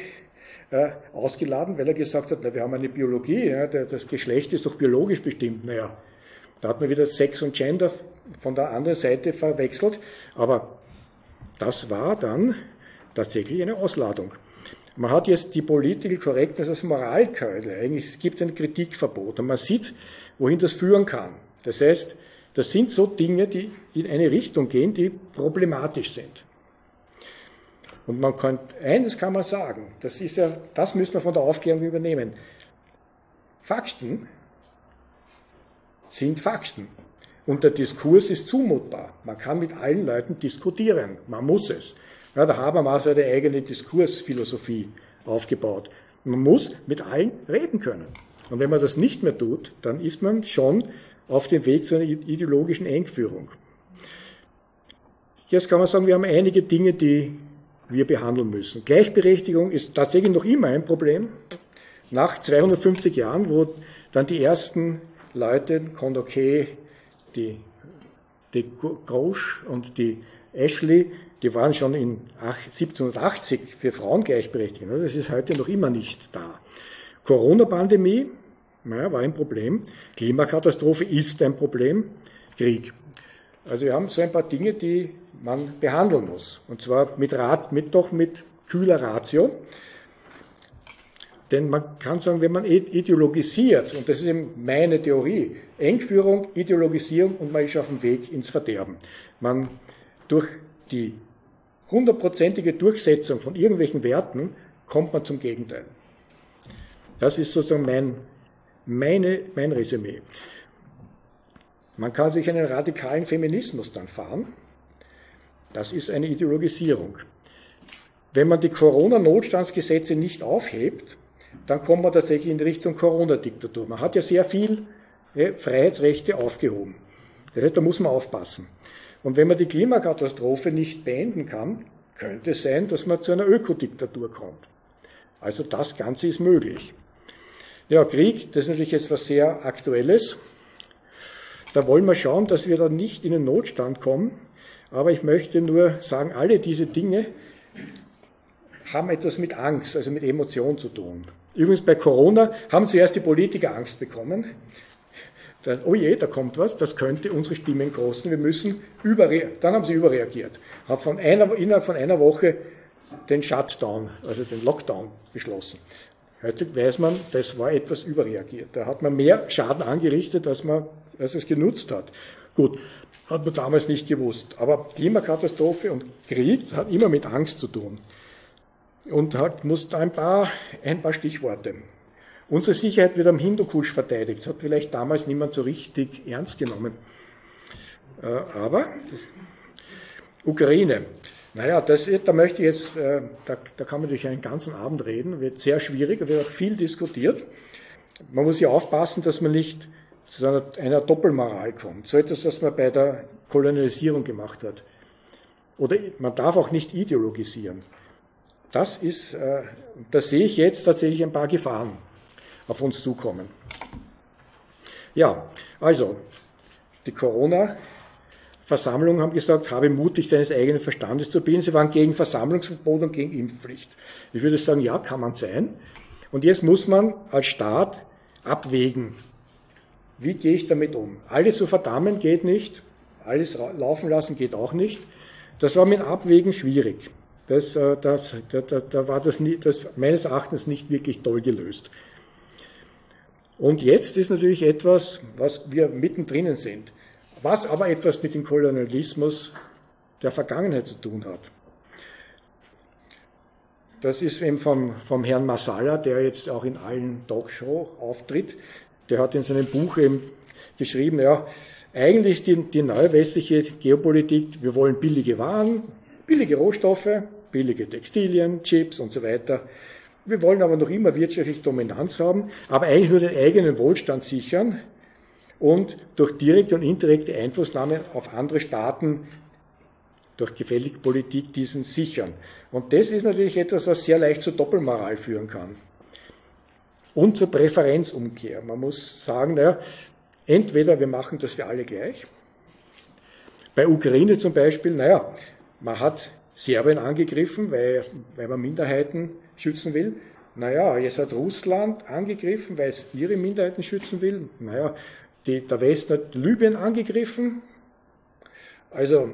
äh, ausgeladen, weil er gesagt hat, na, wir haben eine Biologie, ja, das Geschlecht ist doch biologisch bestimmt. Naja, da hat man wieder Sex und Gender von der anderen Seite verwechselt, aber das war dann tatsächlich eine Ausladung. Man hat jetzt die Political Correctness als Moralkeule. Eigentlich, es gibt ein Kritikverbot und man sieht, wohin das führen kann. Das heißt, das sind so Dinge, die in eine Richtung gehen, die problematisch sind. Und man kann, eines kann man sagen, das ist ja, das müssen wir von der Aufklärung übernehmen. Fakten sind Fakten. Und der Diskurs ist zumutbar. Man kann mit allen Leuten diskutieren. Man muss es. Ja, der Habermas hat eine eigene Diskursphilosophie aufgebaut. Man muss mit allen reden können. Und wenn man das nicht mehr tut, dann ist man schon auf dem Weg zu einer ideologischen Engführung. Jetzt kann man sagen, wir haben einige Dinge, die wir behandeln müssen. Gleichberechtigung ist tatsächlich noch immer ein Problem. Nach zweihundertfünfzig Jahren, wo dann die ersten Leute, Kondoké, die, die Grosch und die Ashley, die waren schon in siebzehnhundertachtzig für Frauen gleichberechtigt. Das ist heute noch immer nicht da. Corona-Pandemie, naja, war ein Problem. Klimakatastrophe ist ein Problem. Krieg. Also wir haben so ein paar Dinge, die man behandeln muss. Und zwar mit Rat, mit, doch mit kühler Ratio. Denn man kann sagen, wenn man ideologisiert, und das ist eben meine Theorie, Engführung, Ideologisierung, und man ist auf dem Weg ins Verderben. Man durch die hundertprozentige Durchsetzung von irgendwelchen Werten kommt man zum Gegenteil. Das ist sozusagen mein, meine, mein Resümee. Man kann natürlich einen radikalen Feminismus dann fahren. Das ist eine Ideologisierung. Wenn man die Corona-Notstandsgesetze nicht aufhebt, dann kommt man tatsächlich in Richtung Corona-Diktatur. Man hat ja sehr viel Freiheitsrechte aufgehoben. Das heißt, da muss man aufpassen. Und wenn man die Klimakatastrophe nicht beenden kann, könnte es sein, dass man zu einer Ökodiktatur kommt. Also das Ganze ist möglich. Ja, Krieg, das ist natürlich jetzt was sehr Aktuelles. Da wollen wir schauen, dass wir da nicht in den Notstand kommen. Aber ich möchte nur sagen, alle diese Dinge haben etwas mit Angst, also mit Emotion zu tun. Übrigens bei Corona haben zuerst die Politiker Angst bekommen. Da, oh je, da kommt was, das könnte unsere Stimmen kosten, wir müssen überreagieren. Dann haben sie überreagiert, haben von einer, innerhalb von einer Woche den Shutdown, also den Lockdown beschlossen. Heute weiß man, das war etwas überreagiert. Da hat man mehr Schaden angerichtet, als man, als es genutzt hat. Gut, hat man damals nicht gewusst. Aber Klimakatastrophe und Krieg hat immer mit Angst zu tun. Und hat, muss da ein paar, ein paar Stichworte. Unsere Sicherheit wird am Hindukusch verteidigt. Hat vielleicht damals niemand so richtig ernst genommen. Äh, aber, das, Ukraine. Naja, das, da möchte ich jetzt, äh, da, da kann man durch einen ganzen Abend reden. Wird sehr schwierig, wird auch viel diskutiert. Man muss ja aufpassen, dass man nicht zu einer, einer Doppelmoral kommt. So etwas, was man bei der Kolonialisierung gemacht hat. Oder man darf auch nicht ideologisieren. Das ist, äh, da sehe ich jetzt tatsächlich ein paar Gefahren auf uns zukommen. Ja, also, die Corona-Versammlungen haben gesagt, habe Mut, dich deines eigenen Verstandes zu bilden. Sie waren gegen Versammlungsverbot und gegen Impfpflicht. Ich würde sagen, ja, kann man sein. Und jetzt muss man als Staat abwägen, wie gehe ich damit um? Alles zu verdammen geht nicht, alles laufen lassen geht auch nicht. Das war mit Abwägen schwierig. Das, das, da, da, da war das, nie, das meines Erachtens nicht wirklich toll gelöst. Und jetzt ist natürlich etwas, was wir mittendrin sind, was aber etwas mit dem Kolonialismus der Vergangenheit zu tun hat. Das ist eben vom, vom Herrn Massala, der jetzt auch in allen Talkshows auftritt. Der hat in seinem Buch eben geschrieben, ja, eigentlich die, die neue westliche Geopolitik, wir wollen billige Waren, billige Rohstoffe, billige Textilien, Chips und so weiter. Wir wollen aber noch immer wirtschaftliche Dominanz haben, aber eigentlich nur den eigenen Wohlstand sichern und durch direkte und indirekte Einflussnahme auf andere Staaten durch gefällige Politik diesen sichern. Und das ist natürlich etwas, was sehr leicht zur Doppelmoral führen kann. Und zur Präferenzumkehr. Man muss sagen, naja, entweder wir machen das für alle gleich. Bei Ukraine zum Beispiel, naja, man hat Serbien angegriffen, weil, weil man Minderheiten schützen will. Naja, jetzt hat Russland angegriffen, weil es ihre Minderheiten schützen will. Naja, die, der Westen hat Libyen angegriffen. Also,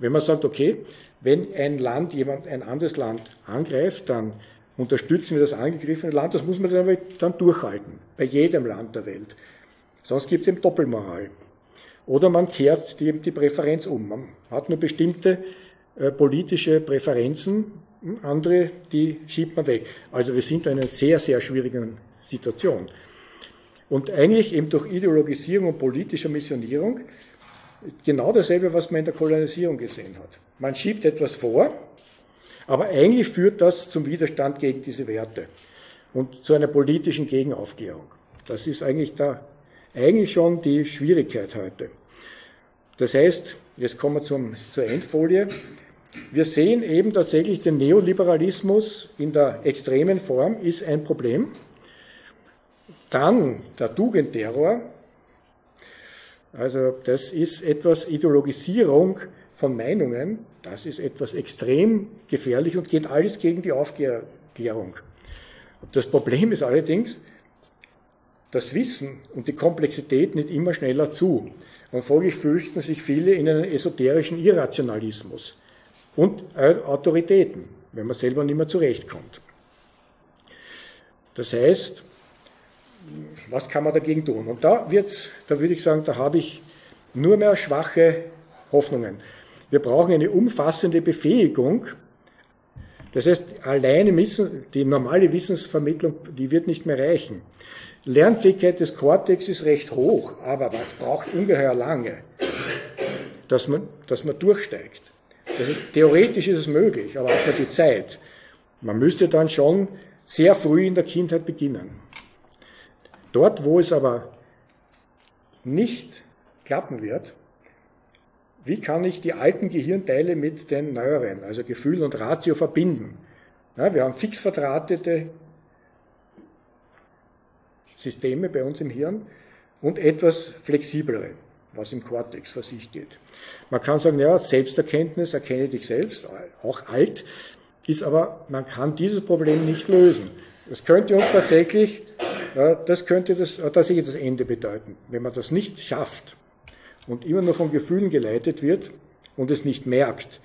wenn man sagt, okay, wenn ein Land jemand, ein anderes Land angreift, dann unterstützen wir das angegriffene Land. Das muss man dann, dann durchhalten, bei jedem Land der Welt. Sonst gibt es eben Doppelmoral. Oder man kehrt die, die Präferenz um. Man hat nur bestimmte äh, politische Präferenzen, andere, die schiebt man weg. Also wir sind in einer sehr, sehr schwierigen Situation. Und eigentlich eben durch Ideologisierung und politische Missionierung genau dasselbe, was man in der Kolonisierung gesehen hat. Man schiebt etwas vor, aber eigentlich führt das zum Widerstand gegen diese Werte und zu einer politischen Gegenaufklärung. Das ist eigentlich da eigentlich schon die Schwierigkeit heute. Das heißt, jetzt kommen wir zum, zur Endfolie. Wir sehen eben tatsächlich, den Neoliberalismus in der extremen Form ist ein Problem. Dann der Tugendterror. Also das ist etwas, Ideologisierung von Meinungen, das ist etwas extrem gefährlich und geht alles gegen die Aufklärung. Das Problem ist allerdings, das Wissen und die Komplexität nimmt immer schneller zu. Und folglich flüchten sich viele in einen esoterischen Irrationalismus und Autoritäten, wenn man selber nicht mehr zurechtkommt. Das heißt, was kann man dagegen tun? Und da wird's, da würde ich sagen, da habe ich nur mehr schwache Hoffnungen. Wir brauchen eine umfassende Befähigung. Das heißt, alleine Wissen, die normale Wissensvermittlung, die wird nicht mehr reichen. Lernfähigkeit des Kortex ist recht hoch, aber es braucht ungeheuer lange, dass man, dass man durchsteigt. Das ist, theoretisch ist es möglich, aber auch nur die Zeit. Man müsste dann schon sehr früh in der Kindheit beginnen. Dort, wo es aber nicht klappen wird, wie kann ich die alten Gehirnteile mit den neueren, also Gefühl und Ratio, verbinden? Ja, wir haben fix verdrahtete Systeme bei uns im Hirn und etwas flexiblere, was im Kortex vor sich geht. Man kann sagen, ja, Selbsterkenntnis, erkenne dich selbst, auch alt, ist aber, man kann dieses Problem nicht lösen. Das könnte uns tatsächlich, das könnte das, tatsächlich das Ende bedeuten, wenn man das nicht schafft und immer nur von Gefühlen geleitet wird und es nicht merkt,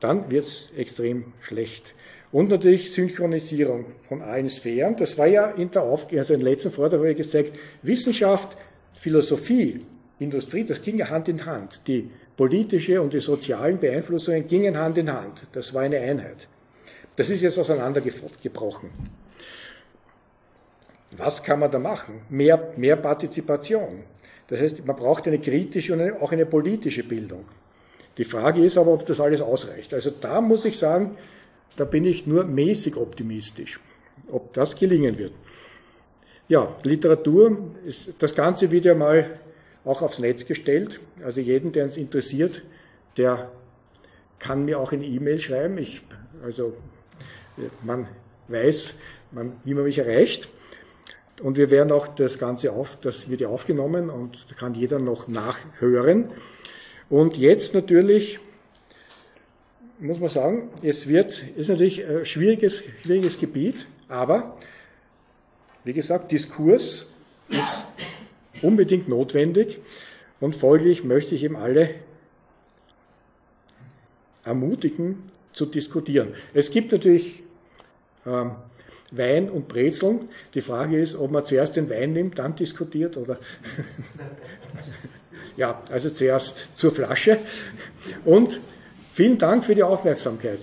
dann wird es extrem schlecht. Und natürlich Synchronisierung von allen Sphären. Das war ja in der Aufklärung, also im letzten Vortrag habe ich gesagt, Wissenschaft, Philosophie, Industrie, das ging ja Hand in Hand. Die politische und die sozialen Beeinflussungen gingen Hand in Hand. Das war eine Einheit. Das ist jetzt auseinandergebrochen. Was kann man da machen? Mehr, mehr Partizipation. Das heißt, man braucht eine kritische und eine, auch eine politische Bildung. Die Frage ist aber, ob das alles ausreicht. Also da muss ich sagen, da bin ich nur mäßig optimistisch, ob das gelingen wird. Ja, Literatur ist das Ganze wieder mal auch aufs Netz gestellt. Also jeden, der uns interessiert, der kann mir auch eine E-Mail schreiben. Ich, also man weiß, man, wie man mich erreicht. Und wir werden auch das Ganze auf, das wird ja aufgenommen und kann jeder noch nachhören. Und jetzt natürlich, muss man sagen, es wird, ist natürlich ein schwieriges, schwieriges Gebiet, aber, wie gesagt, Diskurs ist unbedingt notwendig und folglich möchte ich eben alle ermutigen, zu diskutieren. Es gibt natürlich ähm, Wein und Brezeln. Die Frage ist, ob man zuerst den Wein nimmt, dann diskutiert oder... ja, also zuerst zur Flasche. Und vielen Dank für die Aufmerksamkeit.